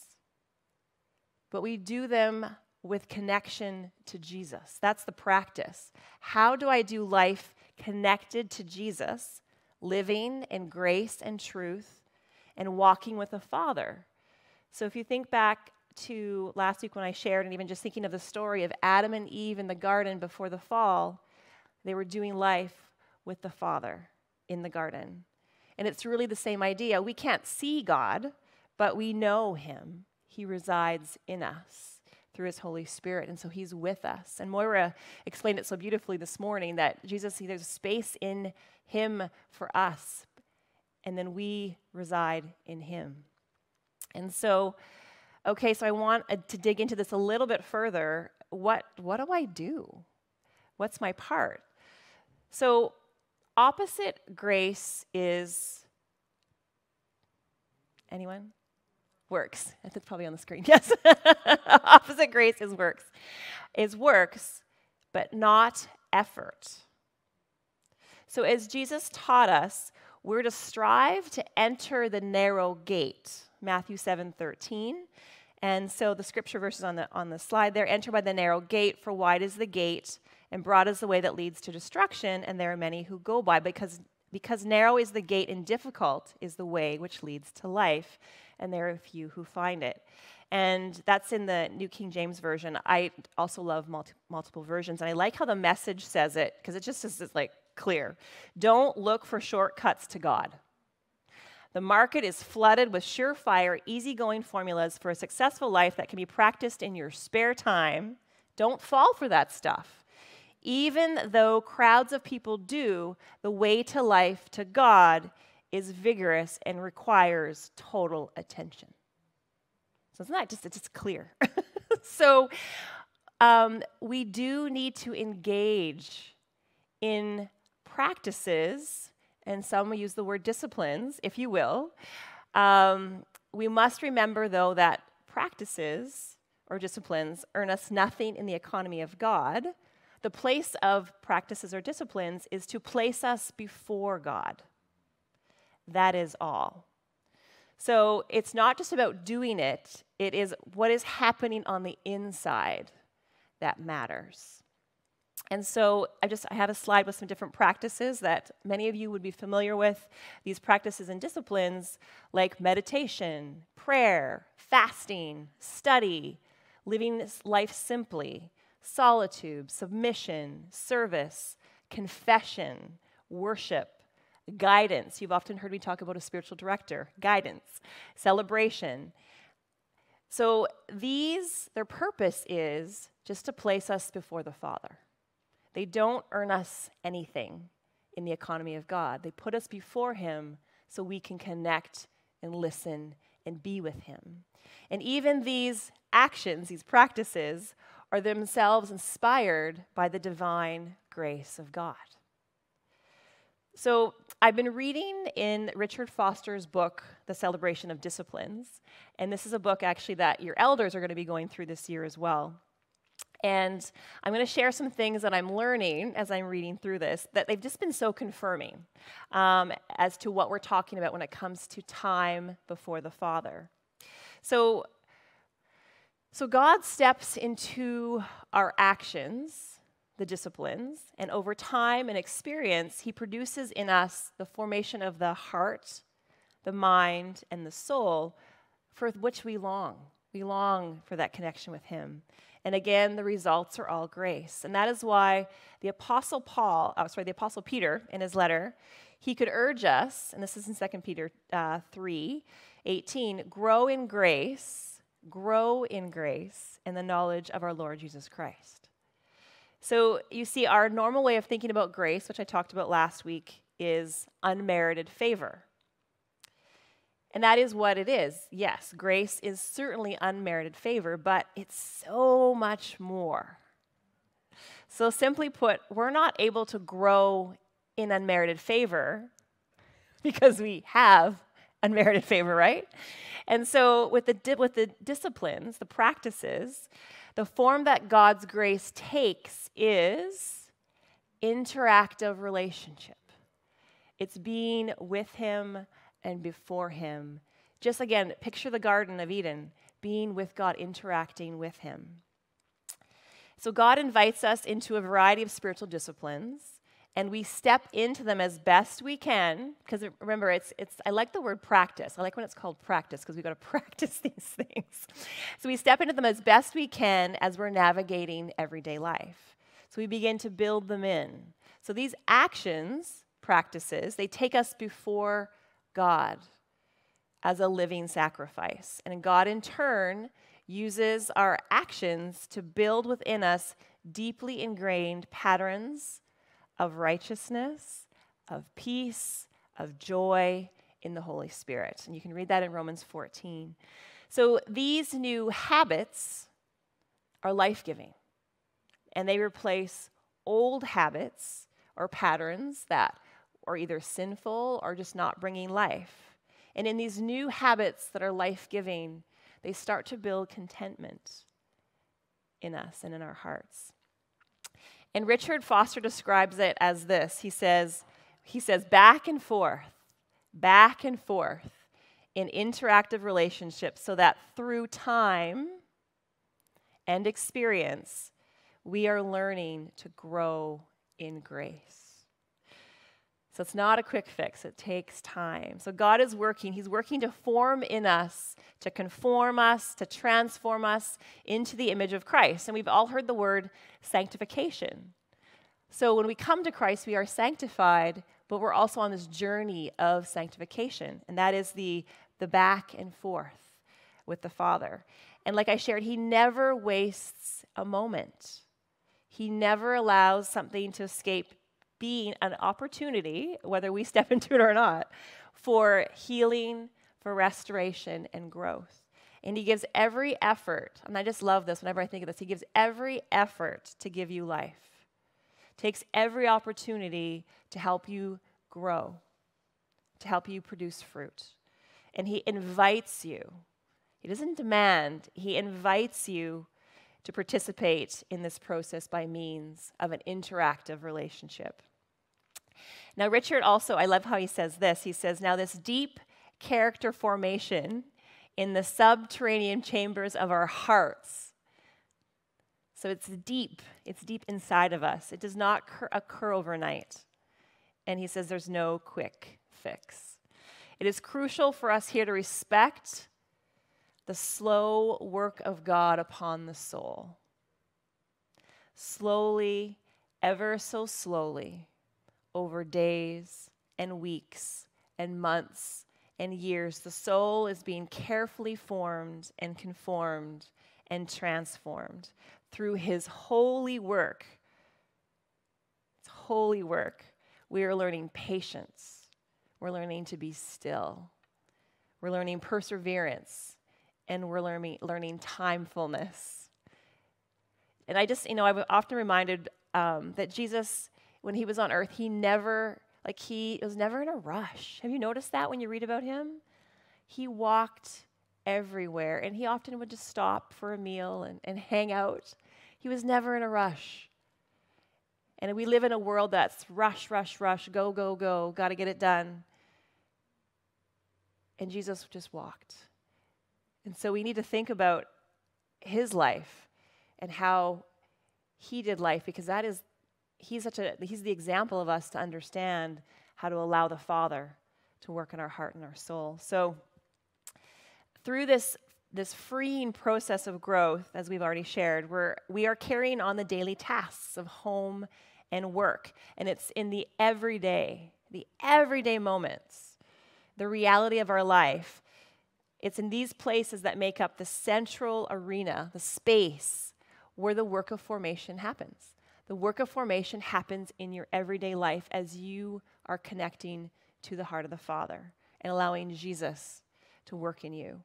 but we do them with connection to Jesus. That's the practice. How do I do life connected to Jesus? Living in grace and truth, and walking with the Father. So if you think back to last week when I shared, and even just thinking of the story of Adam and Eve in the garden before the fall, they were doing life with the Father in the garden. And it's really the same idea. We can't see God, but we know Him. He resides in us through His Holy Spirit, and so He's with us. And Moira explained it so beautifully this morning that Jesus, there's space in Him for us, and then we reside in Him. And so, okay, so I want to dig into this a little bit further. What, what do I do? What's my part? So opposite grace is, anyone? Works. I think it's probably on the screen, yes. Opposite grace is works, is works, but not effort. So as Jesus taught us, we're to strive to enter the narrow gate, Matthew seven thirteen. And so the scripture verses on the, on the slide there, enter by the narrow gate, for wide is the gate, and broad is the way that leads to destruction, and there are many who go by, because, because narrow is the gate and difficult is the way which leads to life, and there are few who find it. And that's in the New King James Version. I also love multi multiple versions, and I like how the Message says it, because it just is like, clear. Don't look for shortcuts to God. The market is flooded with surefire, easygoing formulas for a successful life that can be practiced in your spare time. Don't fall for that stuff. Even though crowds of people do, the way to life, to God, is vigorous and requires total attention. So it's not just, it's just clear. So um, we do need to engage in practices, and some will use the word disciplines, if you will. Um, we must remember, though, that practices or disciplines earn us nothing in the economy of God. The place of practices or disciplines is to place us before God. That is all. So it's not just about doing it. It is what is happening on the inside that matters. And so I just I have a slide with some different practices that many of you would be familiar with. These practices and disciplines like meditation, prayer, fasting, study, living life simply, solitude, submission, service, confession, worship, guidance. You've often heard me talk about a spiritual director, guidance, celebration. So these, their purpose is just to place us before the Father. They don't earn us anything in the economy of God. They put us before Him so we can connect and listen and be with Him. And even these actions, these practices, are themselves inspired by the divine grace of God. So I've been reading in Richard Foster's book, The Celebration of Disciplines, and this is a book actually that your elders are going to be going through this year as well. And I'm going to share some things that I'm learning as I'm reading through this, that they've just been so confirming um, as to what we're talking about when it comes to time before the Father. So, so God steps into our actions, the disciplines, and over time and experience, He produces in us the formation of the heart, the mind, and the soul for which we long. We long for that connection with Him. And again, the results are all grace. And that is why the Apostle Paul, oh, sorry, the Apostle Peter, in his letter, he could urge us, and this is in Second Peter uh, three, eighteen, grow in grace, grow in grace and the knowledge of our Lord Jesus Christ. So you see, our normal way of thinking about grace, which I talked about last week, is unmerited favor. And that is what it is. Yes, grace is certainly unmerited favor, but it's so much more. So simply put, we're not able to grow in unmerited favor because we have unmerited favor, right? And so with the, with the disciplines, the practices, the form that God's grace takes is interactive relationship. It's being with Him and before Him. Just again, picture the Garden of Eden, being with God, interacting with Him. So God invites us into a variety of spiritual disciplines, and we step into them as best we can, because remember, it's, it's, I like the word practice. I like when it's called practice, because we've got to practice these things. So we step into them as best we can as we're navigating everyday life. So we begin to build them in. So these actions, practices, they take us before God as a living sacrifice. And God, in turn, uses our actions to build within us deeply ingrained patterns of righteousness, of peace, of joy in the Holy Spirit. And you can read that in Romans fourteen. So these new habits are life-giving, and they replace old habits or patterns that are either sinful or just not bringing life. And in these new habits that are life-giving, they start to build contentment in us and in our hearts. And Richard Foster describes it as this. He says, he says, back and forth, back and forth in interactive relationships so that through time and experience, we are learning to grow in grace. So it's not a quick fix. It takes time. So God is working. He's working to form in us, to conform us, to transform us into the image of Christ. And we've all heard the word sanctification. So when we come to Christ, we are sanctified, but we're also on this journey of sanctification. And that is the, the back and forth with the Father. And like I shared, he never wastes a moment. He never allows something to escape being an opportunity, whether we step into it or not, for healing, for restoration and growth. And he gives every effort, and I just love this whenever I think of this, he gives every effort to give you life, takes every opportunity to help you grow, to help you produce fruit. And he invites you, he doesn't demand, he invites you to participate in this process by means of an interactive relationship. Now, Richard also, I love how he says this, he says, now this deep character formation in the subterranean chambers of our hearts. So it's deep. It's deep inside of us. It does not occur overnight. And he says there's no quick fix. It is crucial for us here to respect the slow work of God upon the soul. Slowly, ever so slowly, over days and weeks and months and years, the soul is being carefully formed and conformed and transformed through his holy work. It's holy work. We are learning patience. We're learning to be still. We're learning perseverance. And we're learning, learning timefulness. And I just, you know, I'm often reminded um, that Jesus, when he was on earth, he never... Like he it was never in a rush. Have you noticed that when you read about him? He walked everywhere, and he often would just stop for a meal and, and hang out. He was never in a rush. And we live in a world that's rush, rush, rush, go, go, go, got to get it done. And Jesus just walked. And so we need to think about his life and how he did life, because that is He's such a, he's the example of us to understand how to allow the Father to work in our heart and our soul. So through this, this freeing process of growth, as we've already shared, we're, we are carrying on the daily tasks of home and work. And it's in the everyday, the everyday moments, the reality of our life. It's in these places that make up the central arena, the space where the work of formation happens. The work of formation happens in your everyday life as you are connecting to the heart of the Father and allowing Jesus to work in you.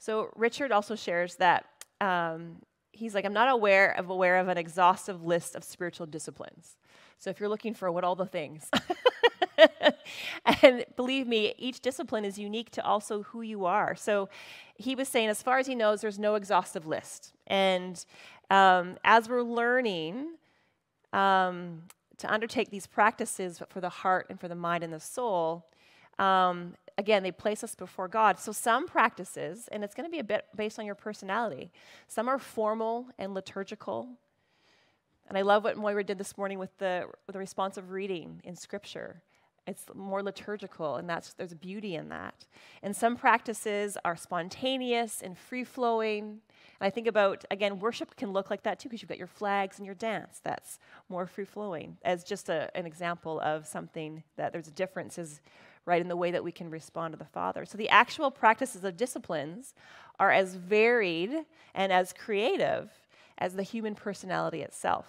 So Richard also shares that um, he's like, I'm not aware of aware of an exhaustive list of spiritual disciplines. So if you're looking for what all the things, and believe me, each discipline is unique to also who you are. So he was saying, as far as he knows, there's no exhaustive list. And um, as we're learning Um, to undertake these practices for the heart and for the mind and the soul, um, again, they place us before God. So some practices, and it's going to be a bit based on your personality, some are formal and liturgical. And I love what Moira did this morning with the, with the responsive reading in Scripture. It's more liturgical, and that's, there's beauty in that. And some practices are spontaneous and free-flowing. And I think about, again, worship can look like that too, because you've got your flags and your dance. That's more free-flowing, as just a, an example of something that there's differences right in the way that we can respond to the Father. So the actual practices of disciplines are as varied and as creative as the human personality itself.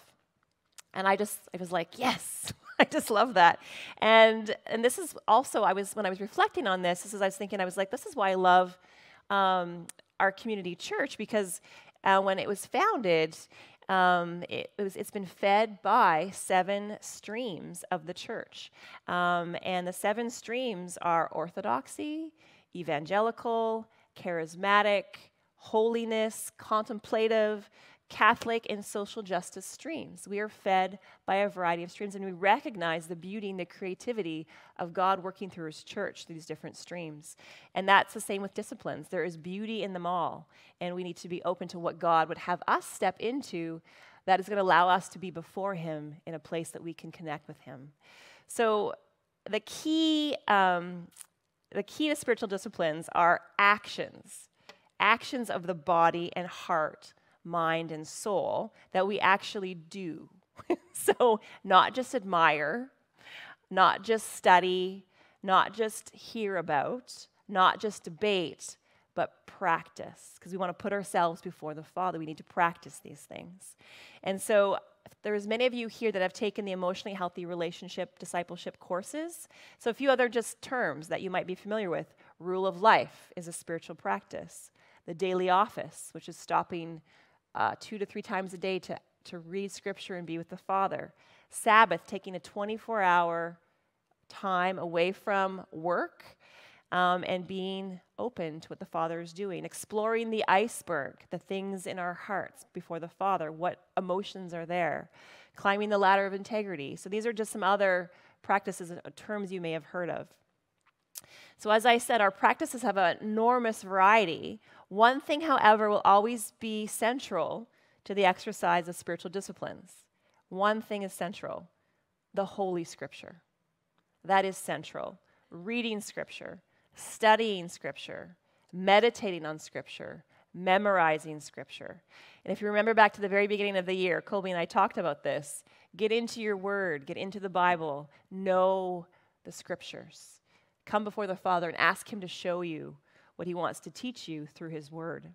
And I just, I was like, yes. I just love that. And and this is also, I was when I was reflecting on this, this is I was thinking, I was like, this is why I love um, our community church, because uh, when it was founded, um, it, it was, it's been fed by seven streams of the church. Um, and the seven streams are orthodoxy, evangelical, charismatic, holiness, contemplative, Catholic and social justice streams. We are fed by a variety of streams, and we recognize the beauty and the creativity of God working through his church through these different streams. And that's the same with disciplines. There is beauty in them all, and we need to be open to what God would have us step into that is going to allow us to be before him in a place that we can connect with him. So the key, um, the key to spiritual disciplines are actions, actions of the body and heart, mind and soul that we actually do. So not just admire, not just study, not just hear about, not just debate, but practice, because we want to put ourselves before the Father. We need to practice these things. And so there's many of you here that have taken the Emotionally Healthy Relationship Discipleship courses. So a few other just terms that you might be familiar with. Rule of life is a spiritual practice. The daily office, which is stopping uh, two to three times a day to, to read Scripture and be with the Father. Sabbath, taking a twenty-four hour time away from work um, and being open to what the Father is doing. Exploring the iceberg, the things in our hearts before the Father, what emotions are there. Climbing the ladder of integrity. So these are just some other practices and terms you may have heard of. So as I said, our practices have an enormous variety. One thing, however, will always be central to the exercise of spiritual disciplines. One thing is central: the Holy Scripture. That is central. Reading Scripture, studying Scripture, meditating on Scripture, memorizing Scripture. And if you remember back to the very beginning of the year, Colby and I talked about this. Get into your Word, get into the Bible, know the Scriptures. Come before the Father and ask Him to show you what He wants to teach you through His Word.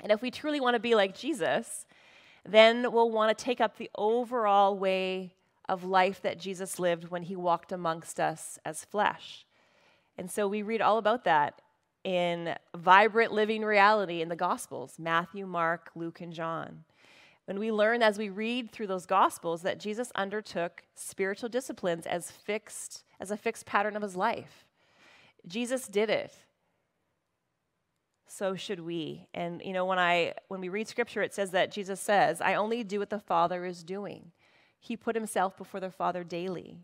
And if we truly want to be like Jesus, then we'll want to take up the overall way of life that Jesus lived when He walked amongst us as flesh. And so we read all about that in Vibrant Living Reality in the Gospels, Matthew, Mark, Luke, and John. And we learn as we read through those Gospels that Jesus undertook spiritual disciplines as fixed as a fixed pattern of His life. Jesus did it. So should we. And, you know, when I when we read Scripture, it says that Jesus says, "I only do what the Father is doing." He put Himself before the Father daily.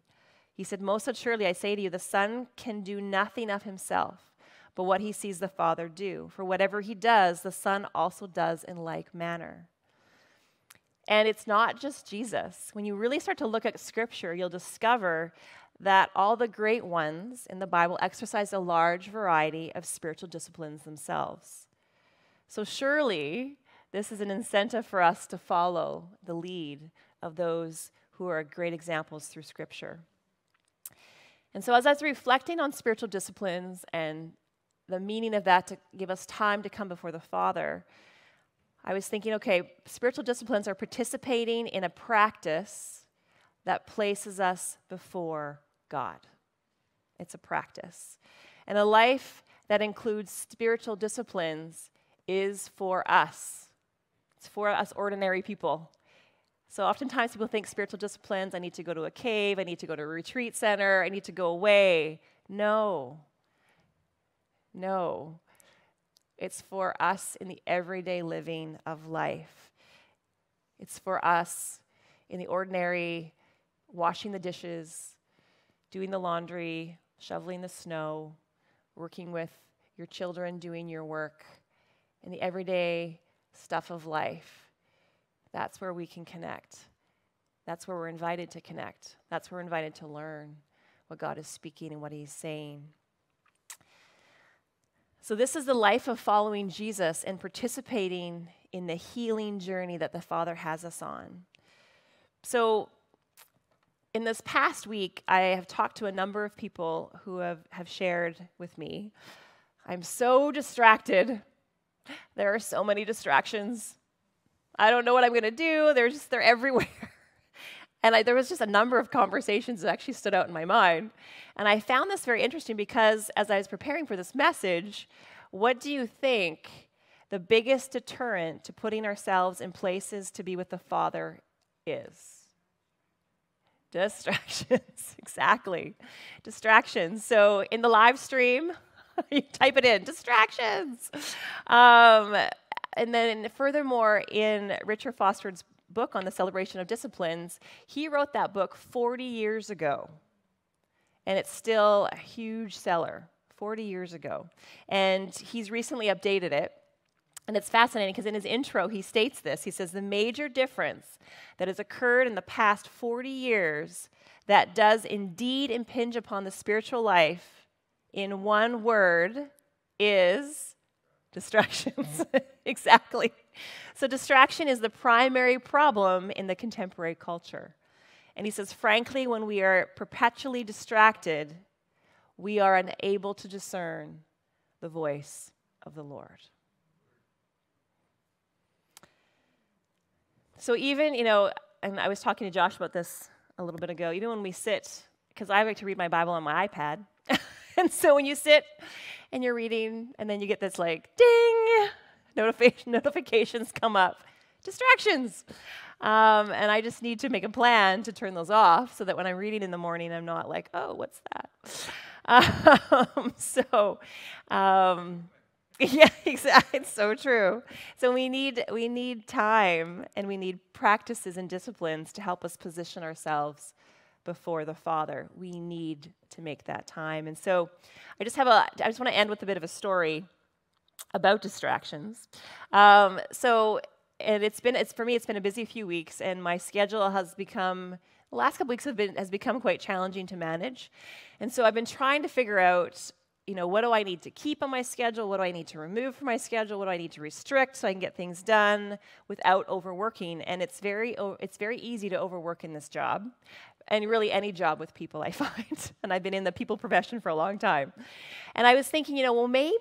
He said, "Most assuredly, I say to you, the Son can do nothing of Himself, but what He sees the Father do. For whatever He does, the Son also does in like manner." And it's not just Jesus. When you really start to look at Scripture, you'll discover that all the great ones in the Bible exercised a large variety of spiritual disciplines themselves. So surely this is an incentive for us to follow the lead of those who are great examples through Scripture. And so as I was reflecting on spiritual disciplines and the meaning of that to give us time to come before the Father, I was thinking, okay, spiritual disciplines are participating in a practice that places us before God. It's a practice. And a life that includes spiritual disciplines is for us. It's for us ordinary people. So oftentimes people think spiritual disciplines, I need to go to a cave, I need to go to a retreat center, I need to go away. No. No. It's for us in the everyday living of life. It's for us in the ordinary, washing the dishes, doing the laundry, shoveling the snow, working with your children, doing your work, and the everyday stuff of life. That's where we can connect. That's where we're invited to connect. That's where we're invited to learn what God is speaking and what He's saying. So this is the life of following Jesus and participating in the healing journey that the Father has us on. So in this past week, I have talked to a number of people who have, have shared with me, I'm so distracted. There are so many distractions. I don't know what I'm going to do. They're just, they're everywhere. And I, there was just a number of conversations that actually stood out in my mind. And I found this very interesting because as I was preparing for this message, what do you think the biggest deterrent to putting ourselves in places to be with the Father is? Distractions, exactly. Distractions. So in the live stream, you type it in, distractions. Um, and then furthermore, in Richard Foster's book on the celebration of disciplines, he wrote that book forty years ago, and it's still a huge seller, forty years ago, and he's recently updated it, and it's fascinating because in his intro he states this, he says, the major difference that has occurred in the past forty years that does indeed impinge upon the spiritual life, in one word, is distractions. Exactly. So distraction is the primary problem in the contemporary culture. And he says, frankly, when we are perpetually distracted, we are unable to discern the voice of the Lord. So even, you know, and I was talking to Josh about this a little bit ago, you know, when we sit, because I like to read my Bible on my iPad, and so when you sit and you're reading, and then you get this like, ding, notifi- notifications come up, distractions, um, and I just need to make a plan to turn those off so that when I'm reading in the morning, I'm not like, oh, what's that? Um, so, um, yeah, exactly. It's so true. So we need we need time, and we need practices and disciplines to help us position ourselves before the Father. We need to make that time. And so, I just have a I just want to end with a bit of a story about distractions. Um, so, and it's been it's for me it's been a busy few weeks, and my schedule has become. The last couple weeks have been, has become quite challenging to manage. And so I've been trying to figure out, you know, what do I need to keep on my schedule? What do I need to remove from my schedule? What do I need to restrict so I can get things done without overworking? And it's very, it's very easy to overwork in this job, and really any job with people, I find. And I've been in the people profession for a long time. And I was thinking, you know, well, maybe,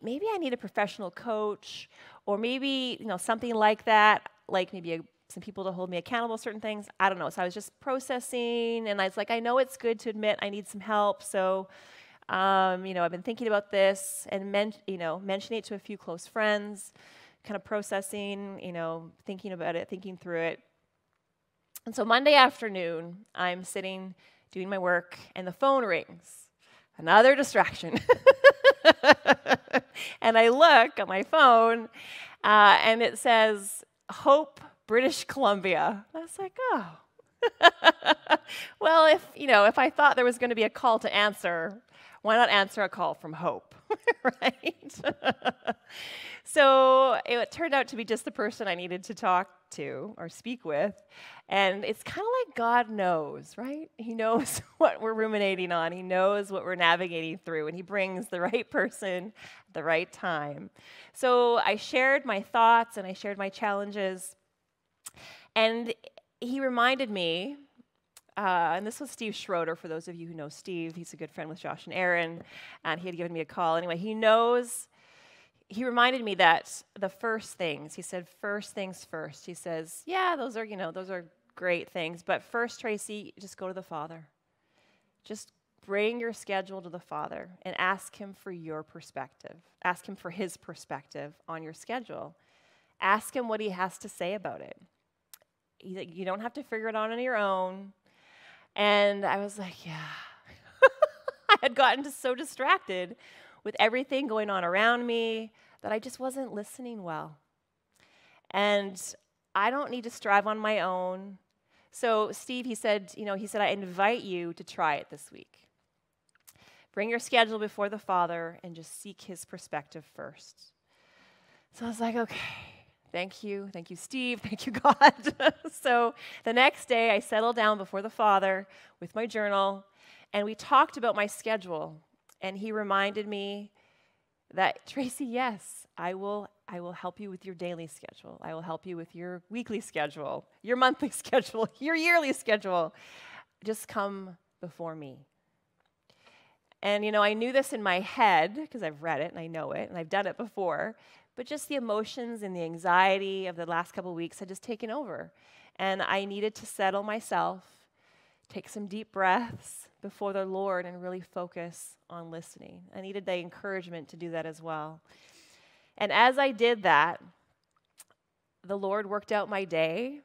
maybe I need a professional coach, or maybe, you know, something like that, like maybe a some people to hold me accountable, certain things. I don't know. So I was just processing, and I was like, I know it's good to admit I need some help. So, um, you know, I've been thinking about this and, men you know, mentioning it to a few close friends, kind of processing, you know, thinking about it, thinking through it. And so Monday afternoon, I'm sitting doing my work, and the phone rings. Another distraction. And I look at my phone, uh, and it says, Hope, British Columbia. I was like, oh. Well, if, you know, if I thought there was going to be a call to answer, why not answer a call from Hope, right? So it turned out to be just the person I needed to talk to or speak with. And it's kind of like God knows, right? He knows what we're ruminating on. He knows what we're navigating through, and he brings the right person at the right time. So I shared my thoughts, and I shared my challenges. And he reminded me, uh, and this was Steve Schroeder, for those of you who know Steve. He's a good friend with Josh and Aaron, and he had given me a call. Anyway, he knows, he reminded me that the first things, he said, first things first. He says, yeah, those are, you know, those are great things, but first, Tracy, just go to the Father. Just bring your schedule to the Father and ask him for your perspective. Ask him for his perspective on your schedule. Ask him what he has to say about it. He's like, you don't have to figure it out on your own. And I was like, yeah. I had gotten just so distracted with everything going on around me that I just wasn't listening well. And I don't need to strive on my own. So Steve, he said, you know, he said, I invite you to try it this week. Bring your schedule before the Father and just seek his perspective first. So I was like, okay. Thank you. Thank you, Steve. Thank you, God. So the next day, I settled down before the Father with my journal, and we talked about my schedule. And he reminded me that, Tracy, yes, I will, I will help you with your daily schedule. I will help you with your weekly schedule, your monthly schedule, your yearly schedule. Just come before me. And, you know, I knew this in my head because I've read it and I know it and I've done it before. But just the emotions and the anxiety of the last couple of weeks had just taken over. And I needed to settle myself, take some deep breaths before the Lord, and really focus on listening. I needed the encouragement to do that as well. And as I did that, the Lord worked out my day.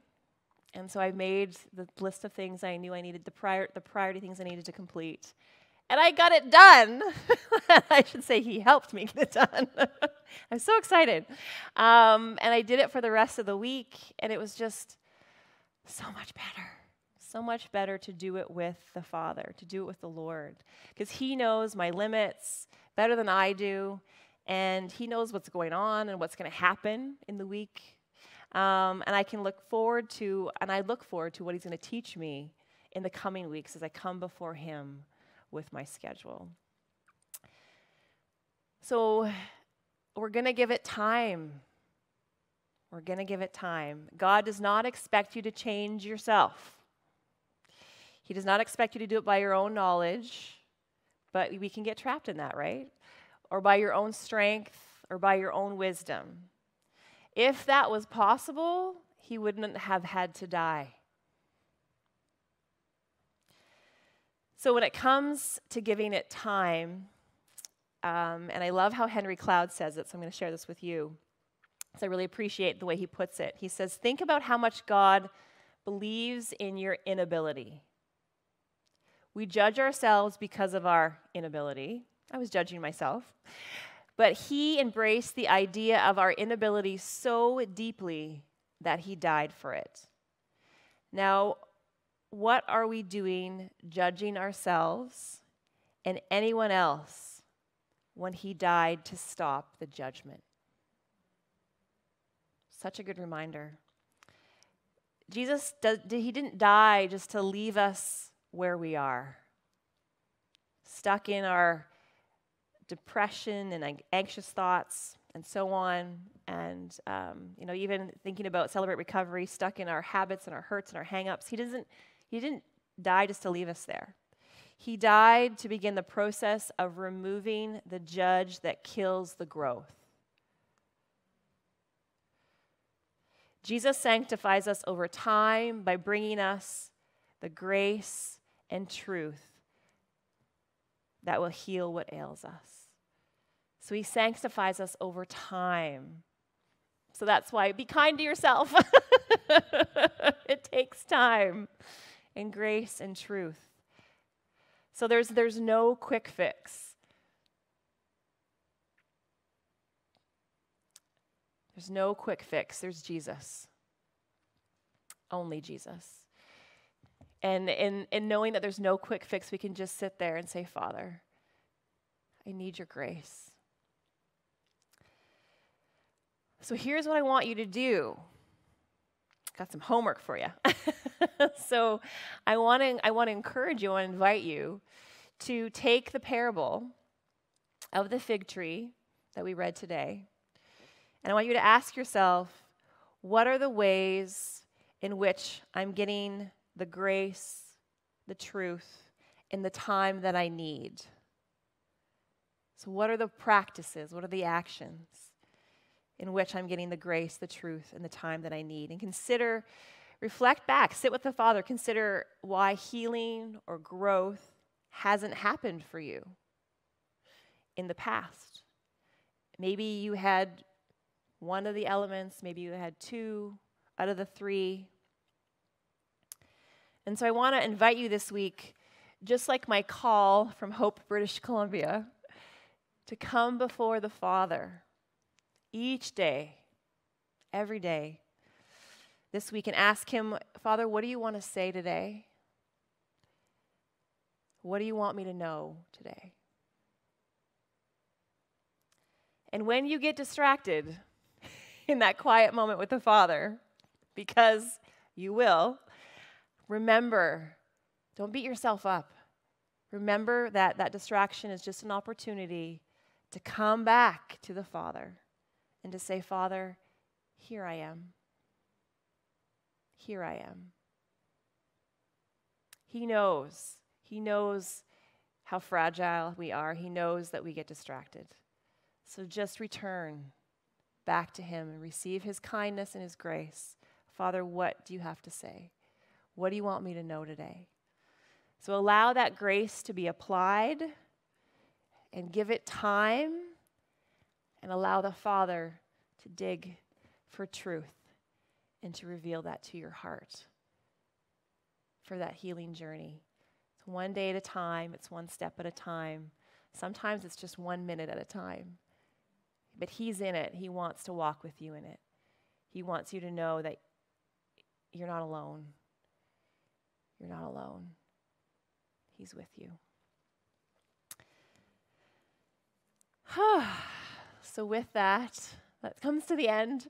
And so I made the list of things I knew I needed, the, prior, the priority things I needed to complete. And I got it done. I should say he helped me get it done. I'm so excited. Um, and I did it for the rest of the week, and it was just so much better. So much better to do it with the Father, to do it with the Lord, because he knows my limits better than I do, and he knows what's going on and what's going to happen in the week. Um, and I can look forward to, and I look forward to what he's going to teach me in the coming weeks as I come before him with my schedule. So we're going to give it time. We're going to give it time. God does not expect you to change yourself. He does not expect you to do it by your own knowledge, but we can get trapped in that, right? Or by your own strength, or by your own wisdom. If that was possible, he wouldn't have had to die. So when it comes to giving it time, um, and I love how Henry Cloud says it, so I'm going to share this with you. So I really appreciate the way he puts it. He says, think about how much God believes in your inability. We judge ourselves because of our inability. I was judging myself. But he embraced the idea of our inability so deeply that he died for it. Now, what are we doing judging ourselves and anyone else when he died to stop the judgment? Such a good reminder. Jesus, he didn't die just to leave us where we are, stuck in our depression and anxious thoughts and so on, and um, you know, even thinking about Celebrate Recovery, stuck in our habits and our hurts and our hang-ups. He doesn't, he didn't die just to leave us there. He died to begin the process of removing the judge that kills the growth. Jesus sanctifies us over time by bringing us the grace and truth that will heal what ails us. So he sanctifies us over time. So that's why be kind to yourself. It takes time and grace and truth. So there's, there's no quick fix. There's no quick fix. There's Jesus. Only Jesus. And in, in knowing that there's no quick fix, we can just sit there and say, Father, I need your grace. So here's what I want you to do. Got some homework for you. So I want to I want to encourage you, I want to invite you to take the parable of the fig tree that we read today. And I want you to ask yourself, what are the ways in which I'm getting the grace, the truth, and the time that I need? So what are the practices, what are the actions in which I'm getting the grace, the truth, and the time that I need? And consider, reflect back, sit with the Father, consider why healing or growth hasn't happened for you in the past. Maybe you had one of the elements, maybe you had two out of the three. And so I want to invite you this week, just like my call from Hope, British Columbia, to come before the Father each day, every day, this week, and ask him, Father, what do you want to say today? What do you want me to know today? And when you get distracted in that quiet moment with the Father, because you will, remember, don't beat yourself up. Remember that that distraction is just an opportunity to come back to the Father and to say, Father, here I am. Here I am. He knows. He knows how fragile we are. He knows that we get distracted. So just return back to him and receive his kindness and his grace. Father, what do you have to say? What do you want me to know today? So allow that grace to be applied and give it time and allow the Father to dig for truth and to reveal that to your heart for that healing journey. It's one day at a time. It's one step at a time. Sometimes it's just one minute at a time. But he's in it. He wants to walk with you in it. He wants you to know that you're not alone. You're not alone. He's with you. So with that, that comes to the end.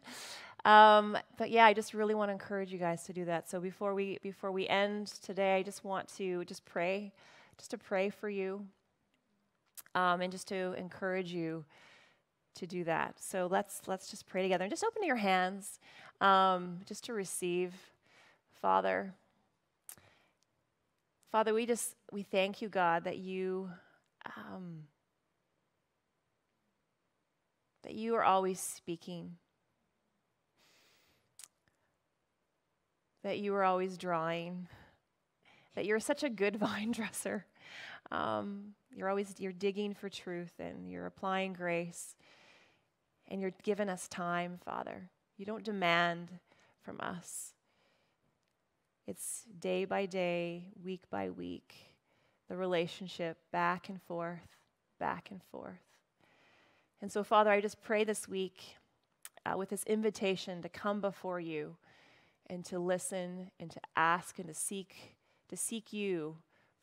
Um, but yeah, I just really want to encourage you guys to do that. So before we before we end today, I just want to just pray, just to pray for you, um, and just to encourage you to do that. So let's let's just pray together and just open your hands, um, just to receive, Father. Father, we just, we thank you, God, that you, um, that you are always speaking, that you are always drawing, that you're such a good vine dresser. Um, you're always, you're digging for truth, and you're applying grace, and you're giving us time, Father. You don't demand from us. It's day by day, week by week, the relationship back and forth, back and forth. And so, Father, I just pray this week uh, with this invitation to come before you and to listen and to ask and to seek, to seek you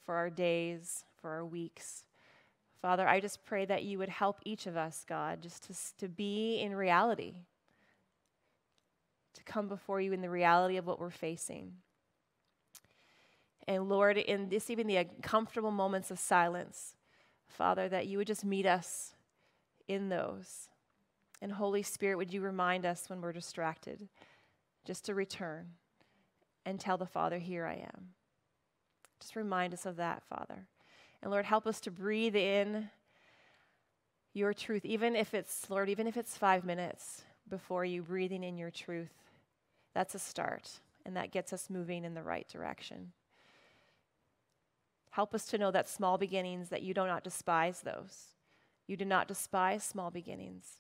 for our days, for our weeks. Father, I just pray that you would help each of us, God, just to, to be in reality, to come before you in the reality of what we're facing. And Lord, in this, even the uncomfortable moments of silence, Father, that you would just meet us in those. And Holy Spirit, would you remind us when we're distracted just to return and tell the Father, here I am. Just remind us of that, Father. And Lord, help us to breathe in your truth, even if it's, Lord, even if it's five minutes before you, breathing in your truth. That's a start, and that gets us moving in the right direction. Help us to know that small beginnings, that you do not despise those. You do not despise small beginnings,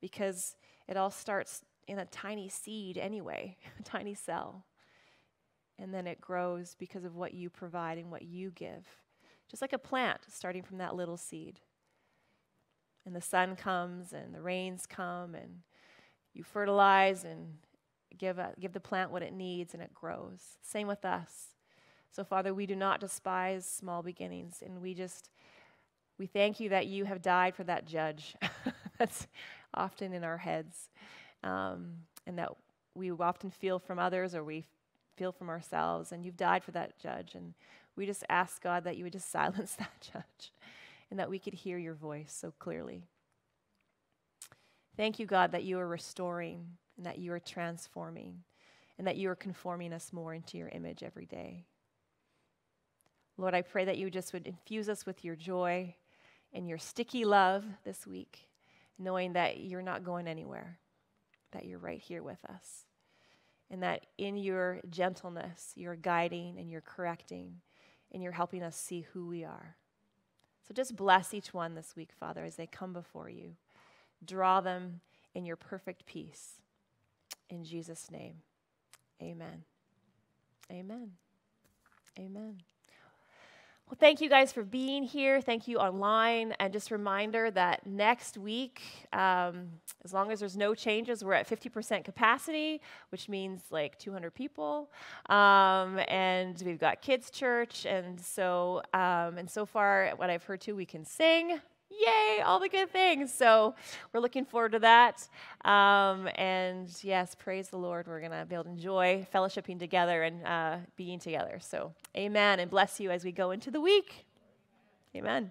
because it all starts in a tiny seed anyway, a tiny cell. And then it grows because of what you provide and what you give. Just like a plant starting from that little seed. And the sun comes and the rains come and you fertilize and give, a, give the plant what it needs, and it grows. Same with us. So, Father, we do not despise small beginnings, and we just, we thank you that you have died for that judge that's often in our heads, um, and that we often feel from others or we feel from ourselves, and you've died for that judge. And we just ask, God, that you would just silence that judge and that we could hear your voice so clearly. Thank you, God, that you are restoring and that you are transforming and that you are conforming us more into your image every day. Lord, I pray that you just would infuse us with your joy and your sticky love this week, knowing that you're not going anywhere, that you're right here with us, and that in your gentleness, you're guiding and you're correcting and you're helping us see who we are. So just bless each one this week, Father, as they come before you. Draw them in your perfect peace. In Jesus' name, amen. Amen. Amen. Well, thank you guys for being here. Thank you online. And just a reminder that next week, um, as long as there's no changes, we're at fifty percent capacity, which means like two hundred people. Um, and we've got kids' church. And so, um, and so far, what I've heard too, we can sing. Yay, all the good things. So we're looking forward to that. Um, and yes, praise the Lord. We're going to be able to enjoy fellowshipping together and uh, being together. So amen, and bless you as we go into the week. Amen.